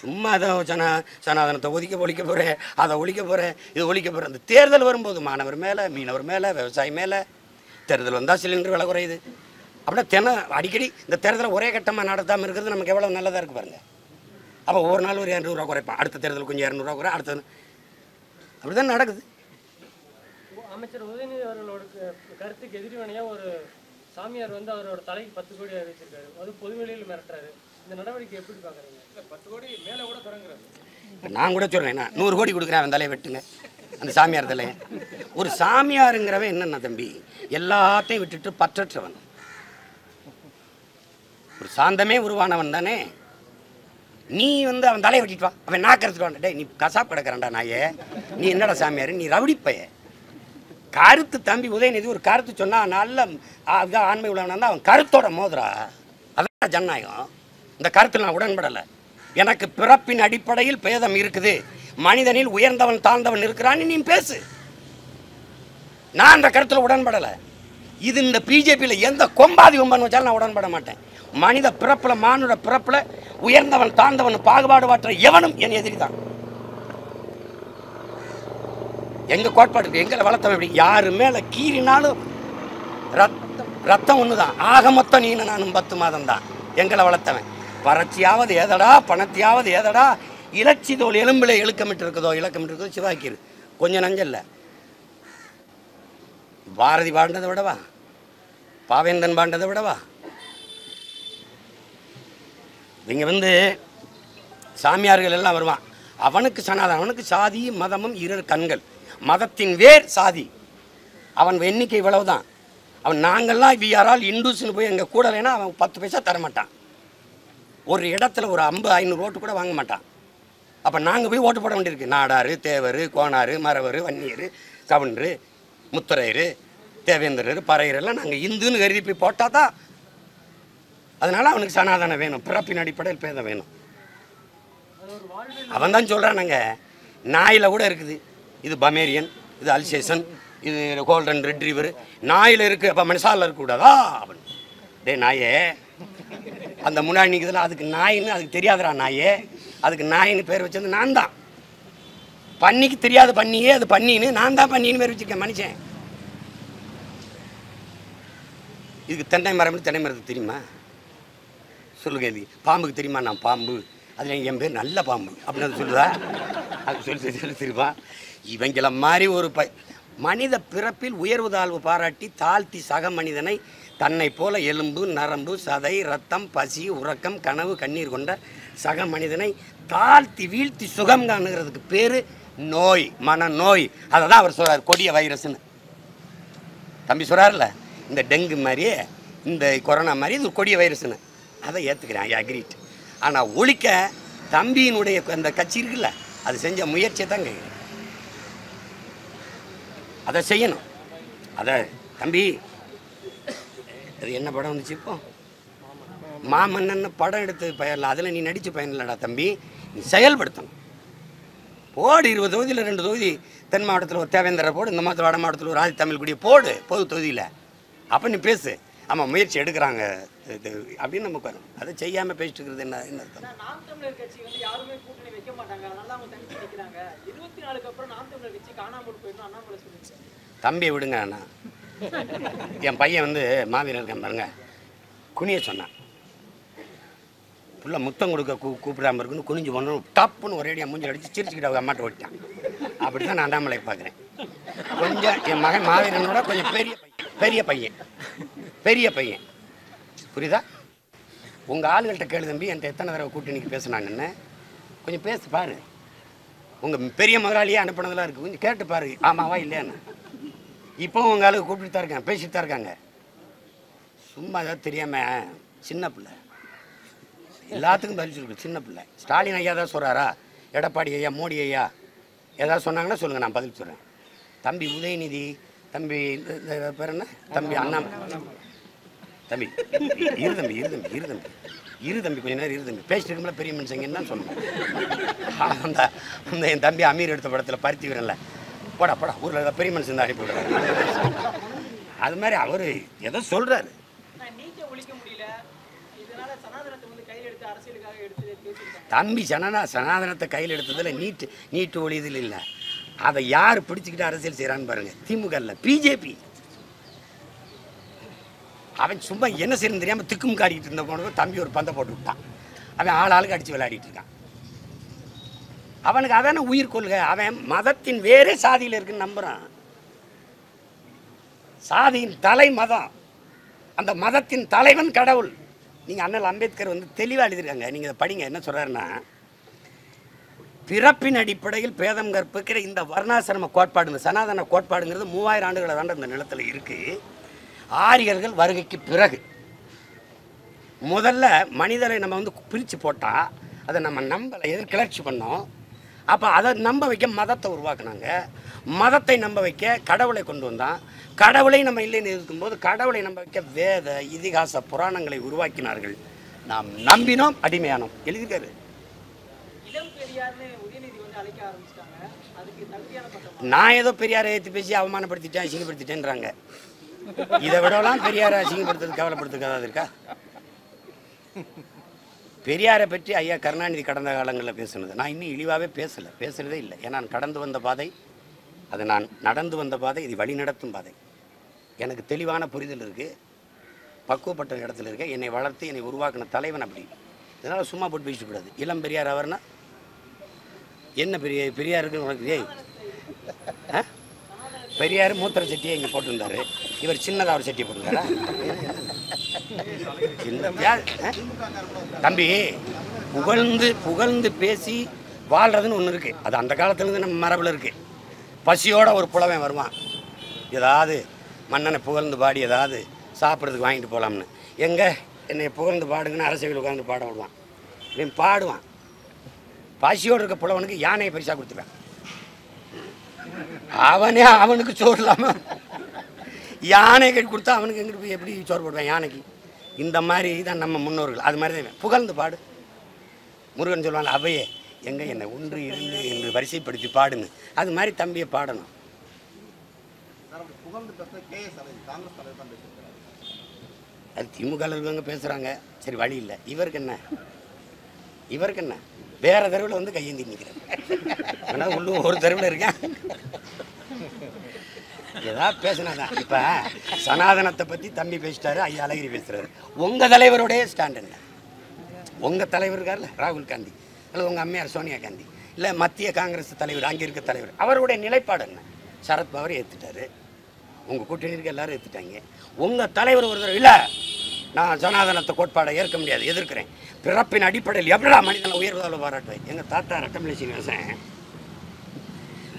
சும்மா அதை சனாதனத்தை ஒழிக்க போகிறேன், அதை ஒழிக்க போகிறேன், இதை ஒழிக்க போகிறேன். அந்த தேர்தல் வரும்போது மாணவர் மேலே, மீனவர் மேலே, விவசாயி மேலே, தேர்தல் வந்தால் சிலிண்டர் விலை குறையுது. அப்படின்னா அடிக்கடி இந்த தேர்தலை ஒரே கட்டமாக நடத்தாமல் இருக்கிறது நமக்கு எவ்வளோ நல்லதாக இருக்குது பாருங்கள். அப்போ ஒரு நாள் ஒரு 200 ரூபா குறைப்பான், அடுத்த தேர்தல் கொஞ்சம் 200 ரூபா குறை, அடுத்த அப்படி தான் நடக்குது. அமைச்சர் உதயநிதி அவர்களோட கருத்துக்கு எதிர்வினையாக ஒரு சாமியார் வந்து அவரோட தலைக்கு 10 கோடி அறிவிச்சிருக்காரு, அது பொதுவெளியில் மிரட்டுறாரு. இந்த நடவடிக்கை எப்படி பார்க்குறீங்க? இல்லை 10 கோடி மேலே கூட தரங்கிறாரு. நான் கூட சொல்கிறேன், நான் 100 கோடி கொடுக்குறேன், அவன் தலையை வெட்டுங்க, அந்த சாமியார் தலையை. ஒரு சாமியாருங்கிறவன் என்னென்ன தம்பி, எல்லாத்தையும் விட்டுட்டு பற்றற்றவன், ஒரு சாந்தமே உருவானவன் தானே. நீ வந்து அவன் தலையை வெட்டிட்டு வா, அவன் நாக்கிறதுக்கு வாண்ட, டே நீ கசாப்பு கிடக்கிறான்டா நாயே, நீ என்னடா சாமியார், நீ ரவுடிப்பைய. கருத்து தம்பி உதயநிதி ஒரு கருத்து சொன்னால் நல்ல அதுதான் ஆண்மை உள்ளவனா, அவன் கருத்தோட மோதுரா, அதான் ஜனநாயகம். இந்த கருத்தில் நான் உடன்படலை. எனக்கு பிறப்பின் அடிப்படையில் பேதம் இருக்குது, மனிதனில் உயர்ந்தவன் தாழ்ந்தவன் இருக்கிறான்னு நீ பேசு, நான் அந்த கருத்தில் உடன்படலை. இது இந்த பிஜேபியில் எந்த கொம்பாதி கொம்பன்னு வச்சாலும் நான் உடன்பட மாட்டேன். மனித பிறப்பில் மானுட பிறப்பில் உயர்ந்தவன் தாழ்ந்தவன் பாகுபாடு வாற்ற எவனும் என் எதிரி தான். எங்கள் கோட்பாடு எங்களை வளர்த்தவன் எப்படி, யாரு மேலே கீறினாலும் ரத்தம் ஒன்று தான். ஆக மொத்தம் நீன நானும் 10 மாதம் தான் எங்களை வளர்த்தவன். பறச்சியாவது ஏதடா, பணத்தையாவது ஏதடா, இலச்சி தோல் எலும்பில் இலக்கமிட்டு இருக்குதோ சிவாக்கிரு, கொஞ்சம் நஞ்சல்ல. பாரதி பாண்டதை விடவா, பாவேந்தன் பாண்டதை விடவா? இங்கே வந்து சாமியார்கள் எல்லாம் வருவான், அவனுக்கு சனாதனம், அவனுக்கு சாதி மதமும் 2 கண்கள், மதத்தின் வேர் சாதி. அவன் எண்ணிக்கை இவ்வளவு தான். அவன் நாங்கள்லாம் விஆரால் இண்டூஸ்னு போய் எங்கள் கூடலைன்னா அவன் 10 பைசா தரமாட்டான், ஒரு இடத்துல ஒரு 50-500 ஓட்டு கூட வாங்க மாட்டான். அப்போ நாங்கள் போய் ஓட்டு போட வேண்டியிருக்கு. நாடாறு, தேவர், கோனாறு, மரவர், வன்னியர், கவுண்டரு, முத்துரையர், தேவேந்திரர், பறையரெல்லாம் நாங்கள் இந்துன்னு கருதி போய் போட்டால் தான். அதனால் அவனுக்கு சனாதனம் வேணும், பிறப்பின் அடிப்படையில் பேதம் வேணும். அவன் தான் சொல்கிறானுங்க, நாயில் கூட இருக்குது, இது பமேரியன், இது அல்சேஷன், இது கோல்டன் ரெட்ரீவர், நாயில் இருக்குது. அப்போ மனுஷாலில் இருக்கக்கூடாதா? அவன் டே நாயே, அந்த முன்னாடி நிற்கிறதுல அதுக்கு நாயின்னு அதுக்கு தெரியாதரா நாயே, அதுக்கு நாயின்னு பேர் வச்சது நான் தான். பன்னிக்கு தெரியாத பன்னியே அது பன்னின்னு, நான் தான் பன்னின்னு பேர் வச்சுருக்கேன் மனுஷன். இதுக்கு தென்னை மரம்னு தென்னை மரத்துக்கு தெரியுமா சொல்லுங்க, பாம்புக்கு தெரியுமா நான் பாம்பு, அதில் என் பேர் நல்ல பாம்பு அப்படின்னு அது சொல்லுதா? அது சொல்லி திருப்பான். இவங்கள மாதிரி ஒரு மனித பிறப்பில் உயர்வு தாழ்வு பாராட்டி தாழ்த்தி சக மனிதனை தன்னை போல எலும்பு நரம்பு சதை ரத்தம் பசி உறக்கம் கனவு கண்ணீர் கொண்ட சக மனிதனை தாழ்த்தி வீழ்த்தி சுகம் காணுகிறதுக்கு பேர் நோய், மனநோய். அதை தான் அவர் சொல்கிறார் கொடிய வைரஸ்ன்னு தம்பி சொல்கிறார்ல, இந்த டெங்கு மாதிரியே இந்த கொரோனா மாதிரி இது கொடிய வைரஸ்ன்னு. அதை ஏற்றுக்கிறேன், ஐ அக்ரீட். ஆனால் ஒழிக்க தம்பியினுடைய அந்த கட்சி இருக்குல்ல, அது செஞ்ச முயற்சியை தான் கேட்குறேன், அதை செய்யணும். அதை தம்பி அது என்ன படம் வந்துச்சு இப்போ, மாமன்னன்னு படம் எடுத்து பயனில்லை, அதில் நீ நடித்து பயனில்லடா தம்பி, நீ செயல்படுத்தணும். போடு 20 தொகுதியில் 2 தொகுதி தென் மாவட்டத்தில் ஒரு தேவேந்திர போடு, இந்த மாதத்தில் வட மாவட்டத்தில் ஒரு ஆதி தமிழ்குடியை போடு பொது தொகுதியில். அப்போ நீ பேசு, ஆமாம் முயற்சி எடுக்கிறாங்க அப்படின்னு நமக்கு வரும். அதை செய்யாமல் பேசிட்டு இருக்கிறது என்ன என்ன அர்த்தம்? நாம் தமிழர் கட்சி வந்து யாருமே கூட்டணி வைக்க மாட்டாங்க, அதனால அவங்க தனித்து நிற்கிறாங்க. 24க்கு அப்புறம் நாம் தமிழர் கட்சி காணாமல் போயிடும் அண்ணாமலை சொல்லிச்சு. தம்பியை விடுங்க அண்ணா, என் பையன் வந்து மாவீரர் இருக்கான் பாருங்க, குனிய சொன்னான், புள்ள முத்தம் கொடுக்க கூப்பிடாம இருக்குன்னு குனிஞ்சு போனோம், டப்புன்னு ஒரு ஏடியா மூஞ்சி அடிச்சு சிரிச்சுக்கிட்டு அவங்க அம்மாட்ட ஓடிட்டான். அப்படி தான் நான் அண்ணாமலை பார்க்குறேன். கொஞ்சம் என் மகன் மாவீரனோட கொஞ்சம் பெரிய பையன் புரியுதா? உங்கள் ஆளுகள்கிட்ட கேளு தம்பி, என்கிட்ட எத்தனை தடவை கூட்டணிக்கு பேசினாங்கன்னு கொஞ்சம் பேசி பாரு. உங்கள் பெரிய முதலாளியே அனுப்பினதெல்லாம் இருக்குது, கொஞ்சம் கேட்டு பாரு ஆமாவா இல்லையான்னு. இப்போ உங்கள் ஆளுக்கு கூப்பிட்டு தான் இருக்காங்க, பேசிட்டு தான் இருக்காங்க. சும்மா ஏதாவது தெரியாமல் சின்ன பிள்ளை எல்லாத்துக்கும் பதில் சொல்லுங்கள். சின்ன பிள்ளை ஸ்டாலின் ஐயா தான் சொல்கிறாரா, எடப்பாடி ஐயா, மோடி ஐயா ஏதாவது சொன்னாங்கன்னா சொல்லுங்கள், நான் பதில் சொல்கிறேன். தம்பி உதயநிதி, தம்பி இந்த பேர் என்ன தம்பி, அண்ணாமலை தம்பி, இரு தம்பி கொஞ்ச நேரம் தம்பி பேசிட்டு இருக்கும்போது பெரிய மனுஷங்கன்னு தான் சொன்னோம். அந்த அந்த என் தம்பி அமீர் எடுத்த படத்தில் பருத்தி வரல, போடா ஊரில் பெரிய மனுஷன் தான் அனுப்பி விடுறாங்க. அது மாதிரி அவர் எதோ சொல்கிறாரு. தம்பி சனாதனத்தை கையில் எடுத்ததில் நீட்டு ஒழியதில் இல்லை, அதை யார் பிடிச்சிக்கிட்டு அரசியல் செய்கிறான்னு பாருங்கள். திமுக இல்லை, பிஜேபி. அவன் சும்மா என்ன செய்யணும் தெரியாமல் திக்கும் காடிக்கிட்டு இருந்த போனது, தம்பி ஒரு பந்தை போட்டு விட்டான், அவன் ஆளாளுக்கு அடித்து விளையாடிட்டு இருக்கான். அவனுக்கு அதான உயிர் கொள்கை, அவன் மதத்தின் வேறே சாதியில் இருக்குன்னு நம்புகிறான். சாதியின் தலை மதம், அந்த மதத்தின் தலைவன் கடவுள். நீங்கள் அண்ணல் அம்பேத்கர் வந்து தெளிவாக எழுதியிருக்காங்க, நீங்கள் இதை படிங்க. என்ன சொல்கிறாருன்னா, பிறப்பின் அடிப்படையில் பேதம் கற்பிக்கிற இந்த வர்ணாசிரம கோட்பாடு, இந்த சனாதன கோட்பாடுங்கிறது 3000 ஆண்டுகளை தாண்ட இந்த நிலத்தில் இருக்குது. ஆரியர்கள் வருகைக்கு பிறகு முதல்ல மனிதரை நம்ம வந்து பிரித்து போட்டால் அதை நம்ம நம்பலை, எதிர் கிளர்ச்சி பண்ணோம். அப்போ அதை நம்ப வைக்க மதத்தை உருவாக்குனாங்க, மதத்தை நம்ப வைக்க கடவுளை கொண்டு வந்தான். கடவுளை நம்ம இல்லைன்னு இருக்கும்போது கடவுளை நம்ப வைக்க வேத இதிகாச புராணங்களை உருவாக்கினார்கள். நாம் நம்பினோம், அடிமையானோம். எழுதியிருக்காரு. நான் ஏதோ பெரியாரை ஏற்றி பேசி அவமானப்படுத்திட்டேன், அசிங்கப்படுத்திட்டேன்றாங்க. இதை விடலாம் பெரியாரை அசிங்கப்படுத்துறது, கவலைப்படுத்துறதுக்காக இருக்கா? பெரியாரை பற்றி ஐயா கருணாநிதி கடந்த காலங்களில் பேசுனது நான் இன்னும் இழிவாகவே பேசுகிறதே இல்லை. ஏன்னா நான் கடந்து வந்த பாதை, அது நான் நடந்து வந்த பாதை, இது வழிநடத்தும் பாதை. எனக்கு தெளிவான புரிதல் இருக்குது, பக்குவப்பட்ட இடத்துல இருக்க, என்னை வளர்த்து என்னை உருவாக்கின தலைவன். அப்படி இதனால் சும்மா போட்டு பேசக்கூடாது. இளம் பெரியார் அவர்னா என்ன? பெரியார் இருக்குன்னு உனக்கு ஆ? பெரியார் மூத்திர சட்டியை இங்கே போட்டிருந்தார், இவர் சின்னதாக ஒரு சட்டியை போட்டிருந்தாரா? தம்பி, புகழ்ந்து பேசி வாழ்கிறதுன்னு ஒன்று இருக்குது. அது அந்த காலத்துலேருந்து நம்ம மரபில் இருக்குது. பசியோடு ஒரு புலவன் வருவான், ஏதாவது மன்னனை புகழ்ந்து பாடி ஏதாவது சாப்பிட்றதுக்கு வாங்கிட்டு போகலாம்னு. எங்கே என்னை புகழ்ந்து பாடுங்கன்னு அரசியல் உட்காந்து பாட விடுவான். இவன் பாடுவான். பசியோடு இருக்க புலவனுக்கு யானையை பரிசாக கொடுத்துருவான். அவனே அவனுக்கு சோறு இல்லாமல் யானை கட்டி கொடுத்தா அவனுக்கு எங்கிட்டு போய் எப்படி சோறு போடுவான் யானைக்கு? இந்த மாதிரி தான் நம்ம முன்னோர்கள். அது மாதிரி தான் புகழ்ந்து பாடு. முருகன் சொல்லுவாங்க, அவையே எங்கே என்னை 1, 2 என்று வரிசைப்படுத்தி பாடுங்க. அது மாதிரி தம்பியை பாடணும். அது திமுக இருக்கவங்க பேசுகிறாங்க, சரி வழி இல்லை. இவருக்கு என்ன வேறு தெருவில் வந்து கையேந்தி நிற்கிறேன். ஆனால் உள்ளும் ஒரு தெருவில் இருக்கேன். ஏதாவது பேசினாதான். இப்போ சனாதனத்தை பற்றி தம்பி பேசிட்டாரு, ஐயா அழகிரி பேசுகிறாரு. உங்கள் தலைவருடைய ஸ்டாண்ட் என்ன? உங்கள் தலைவர் இருக்கார்ல ராகுல் காந்தி, அல்லது உங்கள் அம்மையார் சோனியா காந்தி, இல்லை மத்திய காங்கிரஸ் தலைவர், அங்கே இருக்க தலைவர், அவருடைய நிலைப்பாடு என்ன? சரத்பவர் ஏற்றுட்டாரு, உங்கள் கூட்டணி இருக்க எல்லாரும் ஏற்றுட்டாங்க. உங்கள் தலைவர் ஒருத்தர் இல்லை, நான் சனாதனத்தை கோட்பாடை ஏற்க முடியாது, எதிர்க்கிறேன், பிறப்பின் அடிப்படையில் எப்படா மனிதனை உயர்வதால் பாராட்டுவேன்? எங்கள் தாத்தா ரத்தமலை சீனிவாசன்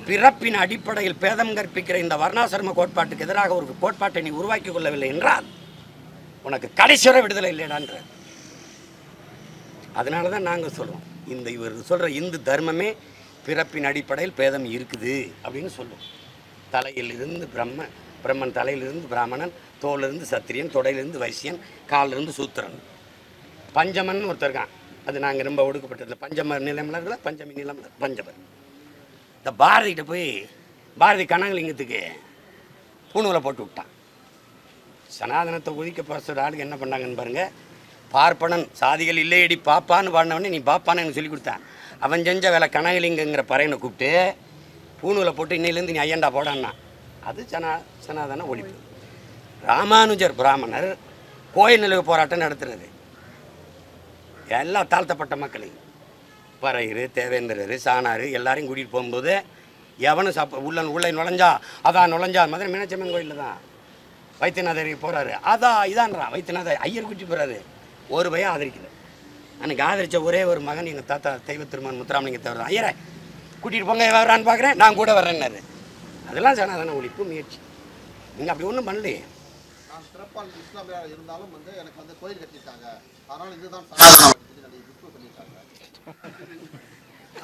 பிறப்பின் அடிப்படையில் பேதம் கற்பிக்கிற இந்த வர்ணாசிரம கோட்பாட்டுக்கு எதிராக ஒரு கோட்பாட்டை நீ உருவாக்கி கொள்ளவில்லை என்றால் உனக்கு கடைசிவரை விடுதலை இல்லைடான்ற. அதனால தான் நாங்கள் சொல்லுவோம், இந்த இவர் சொல்கிற இந்து தர்மமே பிறப்பின் அடிப்படையில் பேதம் இருக்குது அப்படின்னு சொல்லுவோம். தலையிலிருந்து பிரம்மன் தலையிலிருந்து பிராமணன், தோலிலிருந்து சத்திரியன், தொடையிலிருந்து வைசியன், காலிலிருந்து சூத்திரன். பஞ்சமன் ஒருத்தருக்கான், அது நாங்கள் ரொம்ப ஒடுக்கப்பட்டது. பஞ்சமர் நிலமலர்கள பஞ்சமி நிலமலர் பஞ்சமர். இந்த பாரதிகிட்ட போய் பாரதி கனகலிங்கத்துக்கு பூணுவில் போட்டு விட்டான். சனாதனத்தை ஒதுக்க போகிற ஆளுக்கு என்ன பண்ணாங்கன்னு பாருங்கள். பார்ப்பனன் சாதிகள் இல்லையடி பாப்பான்னு பாடினவனே நீ பாப்பான்னு எனக்கு சொல்லி கொடுத்தான். அவன் செஞ்ச வேலை கனகலிங்கங்கிற பறையனை கூப்பிட்டு பூணுவில் போட்டு இன்னிலேருந்து நீ ஐயண்டா போடான்னா அது சனாதன ஒழிப்பு. ராமானுஜர் பிராமணர் கோயில் நிலவு போராட்டம் நடத்துறது, எல்லா தாழ்த்தப்பட்ட மக்களையும் பறையர் தேவேந்திரர் சாணார் எல்லாரையும் கூட்டிகிட்டு போகும்போது எவனும் உள்ளே நுழைஞ்சா அதான் நுழைஞ்சா மாதிரி மீனாட்சியம்மன் கோயிலில் தான் வைத்தியநாதர் போகிறாரு, அதான் இதான்றான் வைத்தியநாதர் ஐயர் கூட்டி போகிறாரு. ஒரு பையன் ஆதரிக்கல. அன்றைக்கி ஆதரித்த ஒரே ஒரு மகன் எங்கள் தாத்தா தெய்வ திருமன் முத்துராமலிங்க தேவர் தான். ஐயரை கூட்டிகிட்டு போங்க, வரான்னு பார்க்குறேன், நான் கூட வர்றேன்னாரு. அதெல்லாம் சனாதன ஒழிப்பு முயற்சி. நீங்கள் அப்படி ஒன்றும் பண்ணலையே.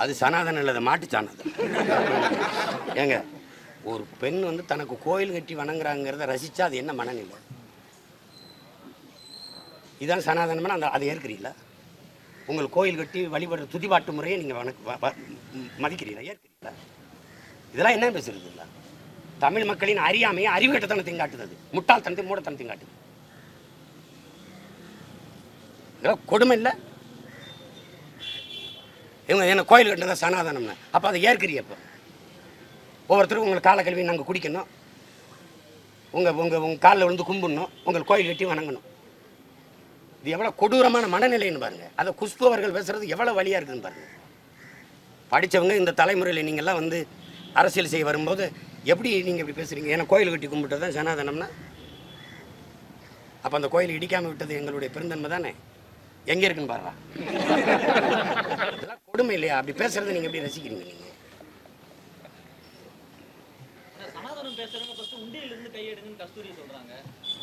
அது சனாதனம் இல்லை, மாட்டு சாணாதன். ஏங்க, ஒரு பெண் வந்து தனக்கு கோயில் கட்டி வணங்குறாங்கிறத ரசித்தா அது என்ன மனநிலை? இதான் சனாதனமான அந்த அதை ஏற்கிறீங்களா? உங்கள் கோயில் கட்டி வழிபடுற துதிபாட்டு முறையை நீங்கள் மதிக்கிறீங்களா, ஏற்கிறீங்களா? இதெல்லாம் என்ன பேசுறது? இல்லை, தமிழ் மக்களின் அறியாமையை அறிவு கட்டத்தனத்தையும் காட்டுது, முட்டாள்தனத்தை மூடத்தனத்தையும் காட்டுது. இதெல்லாம் கொடுமை இல்லை? இவங்க என்ன கோயில் கட்டினதான் சனாதனம்னு அப்போ அதை ஏற்கிறீ? அப்போ ஒவ்வொருத்தருக்கும் உங்கள் காலக்கல்வி நாங்கள் குடிக்கணும், உங்கள் உங்கள் உங்கள் காலில் விழுந்து கும்பிடணும், உங்கள் கோயில் கட்டி வணங்கணும். இது எவ்வளோ கொடூரமான மனநிலைன்னு பாருங்கள். அதை குஷ்பு அவர்கள் பேசுகிறது எவ்வளோ வழியாக இருக்குதுன்னு பாருங்கள். படித்தவங்க இந்த தலைமுறையில் நீங்கள்லாம் வந்து அரசியல் செய்ய வரும்போது எப்படி நீங்கள் இப்படி பேசுகிறீங்க? ஏன்னா கோயில் கட்டி கும்பிட்டு தான் சனாதனம்னா, அப்போ அந்த கோயில் இடிக்காமல் விட்டது எங்களுடைய பெருந்தன்மை தானே. எங்கே இருக்குன்னு பாருறா, அதெல்லாம் கொடுமை இல்லையா? அப்படி பேசுகிறத நீங்கள் எப்படி ரசிக்கிறீங்க? நீங்கள் சனாதனம் பேசுகிறவங்க ஃபஸ்ட்டு உண்டியிலிருந்து கையெடுங்கன்னு கஸ்தூரி சொல்கிறாங்க.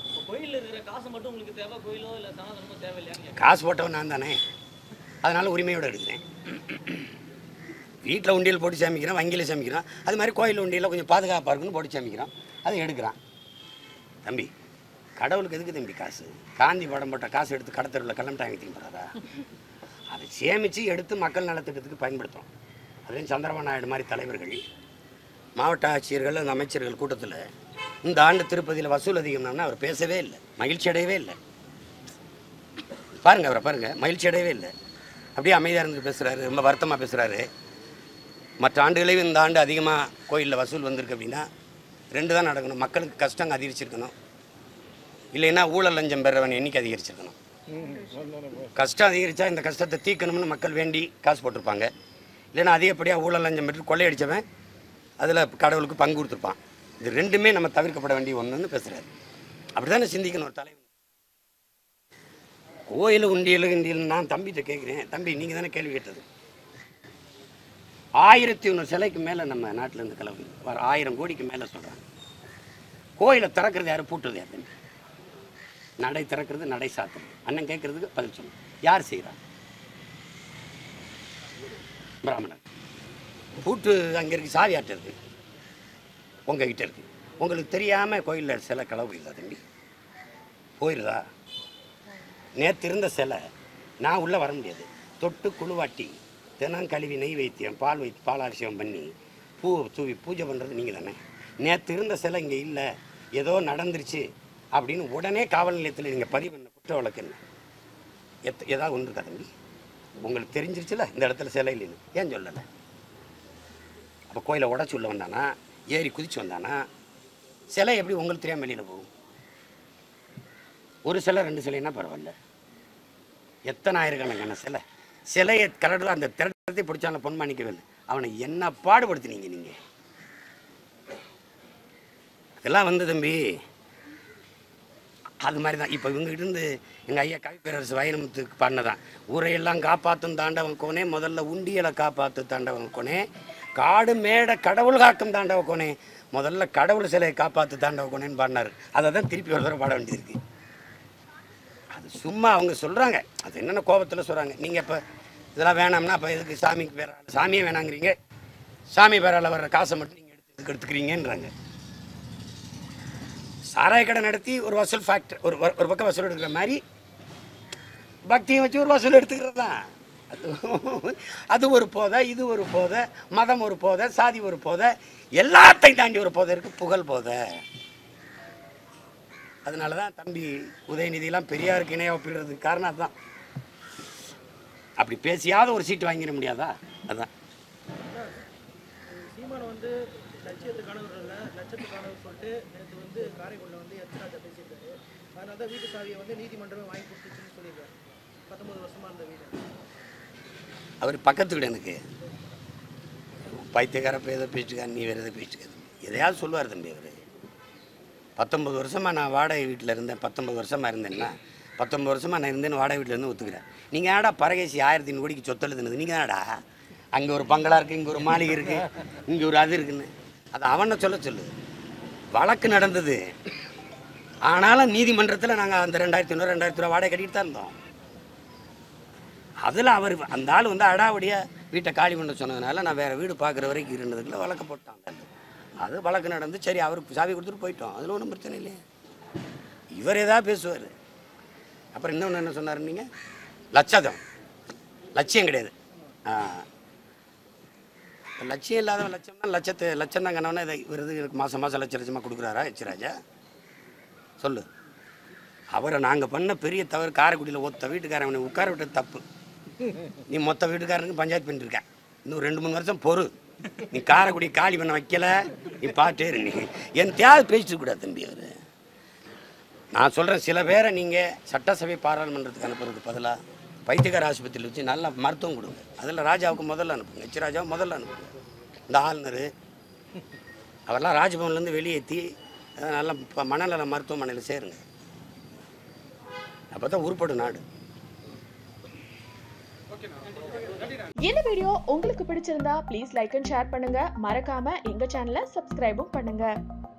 இப்போ கோயிலில் இருக்கிற காசு மட்டும் உங்களுக்கு தேவை, கோயிலோ இல்லை சனாதனமோ தேவையில்லையா? காசு போட்டவன் நான் தானே, அதனால் உரிமையோடு எடுக்கிறேன். வீட்டில் உண்டியில் போட்டு சமைக்கிறோம், வங்கியில் சமைக்கிறோம், அது மாதிரி கோயில் உண்டியில் கொஞ்சம் பாதுகாப்பாக இருக்குன்னு போட்டு சமைக்கிறோம், அதை எடுக்கிறான். தம்பி, கடவுளுக்கு எதுக்கு தம்பி காசு? காந்தி படம் போட்ட காசு எடுத்து கடத்தருவில் கிளம்பிட்டாங்க திரும்புறாரா? அதை சேமித்து எடுத்து மக்கள் நலத்திட்டத்துக்கு பயன்படுத்துகிறோம். அதுலேயும் சந்திரபாபு நாயுடு மாதிரி தலைவர்கள், மாவட்ட ஆட்சியர்கள், அந்த அமைச்சர்கள் கூட்டத்தில் இந்த ஆண்டு திருப்பதியில் வசூல் அதிகம்னா அவர் பேசவே இல்லை, மகிழ்ச்சி அடையவே இல்லை. பாருங்கள், அவரை பாருங்கள், மகிழ்ச்சி அடையவே இல்லை. அப்படியே அமைதியாக இருந்து பேசுகிறாரு, ரொம்ப வருத்தமாக பேசுகிறாரு. மற்ற ஆண்டுகளையும் இந்த ஆண்டு அதிகமாக கோயிலில் வசூல் வந்திருக்கு அப்படின்னா ரெண்டு தான் நடக்கணும். மக்களுக்கு கஷ்டம் அதிகரிச்சிருக்கணும், இல்லைன்னா ஊழல் லஞ்சம் பெறவன் எண்ணிக்கை அதிகரிச்சிருக்கணும். கஷ்டம் அதிகரித்தா இந்த கஷ்டத்தை தீர்க்கணும்னு மக்கள் வேண்டி காசு போட்டிருப்பாங்க, இல்லைன்னா அதிகப்படியாக ஊழல் லஞ்சம் பெற்று கொள்ளையடித்தவன் அதில் கடவுளுக்கு பங்கு கொடுத்துருப்பான். இது ரெண்டுமே நம்ம தவிர்க்கப்பட வேண்டிய ஒன்றுன்னு பேசுகிறாரு. அப்படி தானே சிந்திக்கணும் ஒரு தலைவர். கோயில் உண்டியல் இண்டியல் நான் தம்பிகிட்ட கேட்குறேன், தம்பி நீங்கள் தானே கேள்வி கேட்டது. 1100 சிலைக்கு மேலே நம்ம நாட்டில் இருந்து கிளம்பி 1000 கோடிக்கு மேலே சொல்கிறாங்க. கோயிலை திறக்கிறது யார், பூட்டுறது யார்? தம்பி, நடை திறக்கிறது, நடை சாத்துறது. அண்ணன் கேட்குறதுக்கு பதில் சொல்லணும், யார் செய்கிறா? பிராமணர். பூட்டு அங்கே இருக்குது, சாவி ஆட்ட இருக்குது, உங்ககிட்ட இருக்குது. உங்களுக்கு தெரியாமல் கோயிலில் சிலை களவு இல்லை தம்பி, போயிடுதா? நேற்று இருந்த சிலை நான் உள்ளே வர முடியாது, தொட்டு குழுவாட்டி தினம் கழுவி நெய் வைத்தியம் பால் வைத்து பாலாபிஷேகம் பண்ணி பூ தூவி பூஜை பண்ணுறது நீங்கள் தானே. நேற்று இருந்த சிலை இங்கே இல்லை, ஏதோ நடந்துருச்சு அப்படின்னு உடனே காவல் நிலையத்தில் நீங்கள் பதிவு பண்ண குற்ற வழக்குன்னு ஏதாவது ஒன்று இருக்கா தம்பி? உங்களுக்கு தெரிஞ்சிருச்சுல இந்த இடத்துல சிலை இல்லைன்னு, ஏன் சொல்லலை? அப்போ கோயிலை உடச்சி உள்ள வந்தானா, ஏறி குதிச்சு வந்தானா? சிலை எப்படி உங்களுக்கு தெரியாமல் வெளியில் போகும்? ஒரு சிலை 2 சிலைன்னா பரவாயில்ல, எத்தனை ஆயிரக்கணக்கான சிலை. சிலையை கலடுதான், அந்த திரட்டத்தை பிடிச்சான பொன்மாணிக்கவே இல்லை. அவனை என்ன பாடுபடுத்தினீங்க நீங்கள்? இதெல்லாம் வந்து தம்பி அது மாதிரி தான். இப்போ இவங்ககிட்ட இருந்து எங்கள் ஐயா கவிப்பேரரசு வைரமுத்துக்கு பண்ணதான், ஊரையெல்லாம் காப்பாற்றும் தாண்டவன் கோனே, முதல்ல உண்டியலை காப்பாற்று தாண்டவன் கோனே, காடு மேடை கடவுள் காக்கும் தாண்டவ கோனே, முதல்ல கடவுள் சிலையை காப்பாற்று தாண்டவ கோனேன்னு பாடினார். அதை தான் திருப்பி ஒரு தடவை பாட வேண்டியிருக்கு. அது சும்மா அவங்க சொல்கிறாங்க, அது என்னென்ன கோபத்தில் சொல்கிறாங்க. நீங்கள் இப்போ இதெல்லாம் வேணாம்னா அப்போ எதுக்கு சாமிக்கு பேர, சாமியே வேணாங்கிறீங்க, சாமி பேரால் வர்ற காசை மட்டும் நீங்கள் எடுத்துக்கிறீங்கன்றாங்க. சாராய கடை நடத்தி ஒரு வசூல் ஃபேக்டர், ஒரு பக்கம் வசூல் எடுக்கிற மாதிரி பக்தியும் வச்சு ஒரு வசூல் எடுத்துக்கிறது தான். அது ஒரு போதை, இது ஒரு போதை, மதம் ஒரு போதை, சாதி ஒரு போதை, எல்லாத்தையும் தாண்டி ஒரு போதை இருக்குது, புகழ் போதை. அதனால தான் தம்பி உதயநிதியெலாம் பெரியாருக்கு இணையாக ஒப்பிடுறதுக்கு காரணம் அதுதான். அப்படி பேசியாவது ஒரு சீட்டு வாங்கிட முடியாதா? அதுதான் சீமான் வந்து லட்சியத்துக்கானவர் இல்லை, லட்சத்துக்கானவர் சொல்லிட்டு நேற்று வந்து காரைக்குடியில் வந்து எத்தராஜா பேசியிருக்காரு. அதனால தான் வீட்டு சாவியை வந்து நீதிமன்றமே வாங்கி கொடுத்துச்சுன்னு சொல்லியிருக்காரு. 19 வருஷமாக இருந்த வீடு அவர் பக்கத்து வீடு. எனக்கு பைத்தியக்காரப்ப எதை பேசிட்டுக்காரு, நீ வேறு எதை பேசிட்டுக்காரு, எதையாவது சொல்லுவார் தம்பி. அவர் 19 வருஷமாக நான் வாடகை வீட்டில் இருந்தேன், 19 வருஷமாக இருந்தேன்னா 19 வருஷமாக நான் இருந்தேன்னு வாடகை வீட்டில் இருந்து ஒத்துக்கிறேன். நீங்கள் ஆடா பரகேசி 1500 கோடிக்கு சொத்தெழுதுனது நீங்கள் ஆடா? அங்கே ஒரு பங்களா இருக்குது, இங்கே ஒரு மாளிகை இருக்குது, இங்கே ஒரு அது இருக்குன்னு அது அவனை சொல்ல சொல்லு. வழக்கு நடந்தது, ஆனாலும் நீதிமன்றத்தில் நாங்கள் அந்த 2500 வாடகை கட்டிகிட்டு தான் இருந்தோம். அதில் அவர் அந்த ஆள் வந்து அடாவடியாக வீட்டை காலி பண்ண சொன்னதுனால நான் வேறு வீடு பார்க்குற வரைக்கும் இருந்ததுக்குள்ள வழக்கு போட்டாங்க. அது வழக்கு நடந்து சரி, அவருக்கு சாவி கொடுத்துட்டு போயிட்டோம், அதில் ஒன்றும் பிரச்சனை இல்லையா? இவர் ஏதாவது பேசுவார். அப்புறம் இன்னொன்று என்ன சொன்னார்? நீங்கள் லட்சம் லட்சியம் கிடையாது, லட்சியம் இல்லாதவன் லட்சம்னா லட்சம் தான் கணவனா? இதை இவருக்கு மாதம் மாதம் லட்சமாக கொடுக்குறாரா எச்ராஜா? சொல்லு. அவரை நாங்கள் பண்ண பெரிய தவறு, காரைக்குடியில் ஒத்த வீட்டுக்காரன் உட்கார விட்டது தப்பு. நீ மொத்த வீட்டுக்காரனுக்கு பஞ்சாயத்து பண்ணிட்டுருக்கேன், இன்னும் 2-3 வருஷம் பொறு. நீ காரைக்குடி காலி பண்ண வைக்கல, நீ பாட்டே இரு. நீ என் தேவை பேசிட்டு கூடாது தம்பி. அவர் நான் சொல்கிறேன், சில பேரை நீங்கள் சட்டசபை பாராளுமன்றத்துக்கு அனுப்புறதுக்கு பதிலாக பைத்தியக்கார ஆஸ்பத்திரியில் வச்சு நல்லா மருத்துவம் கொடுங்க. அதில் ராஜாவுக்கு முதல்ல அனுப்புங்க, எச்ராஜாவுக்கு முதல்ல அனுப்புங்க. இந்த ஆளுநர் அவரெல்லாம் ராஜ்பவன்லேருந்து வெளியேற்றி நல்ல மனநல மருத்துவமனையில் சேருங்க. அப்போ தான் உருப்படும் நாடு. இந்த வீடியோ உங்களுக்கு பிடிச்சிருந்தா ப்ளீஸ் லைக் அண்ட் ஷேர் பண்ணுங்க. மறக்காம எங்க சேனலை சப்ஸ்கிரைபும் பண்ணுங்க.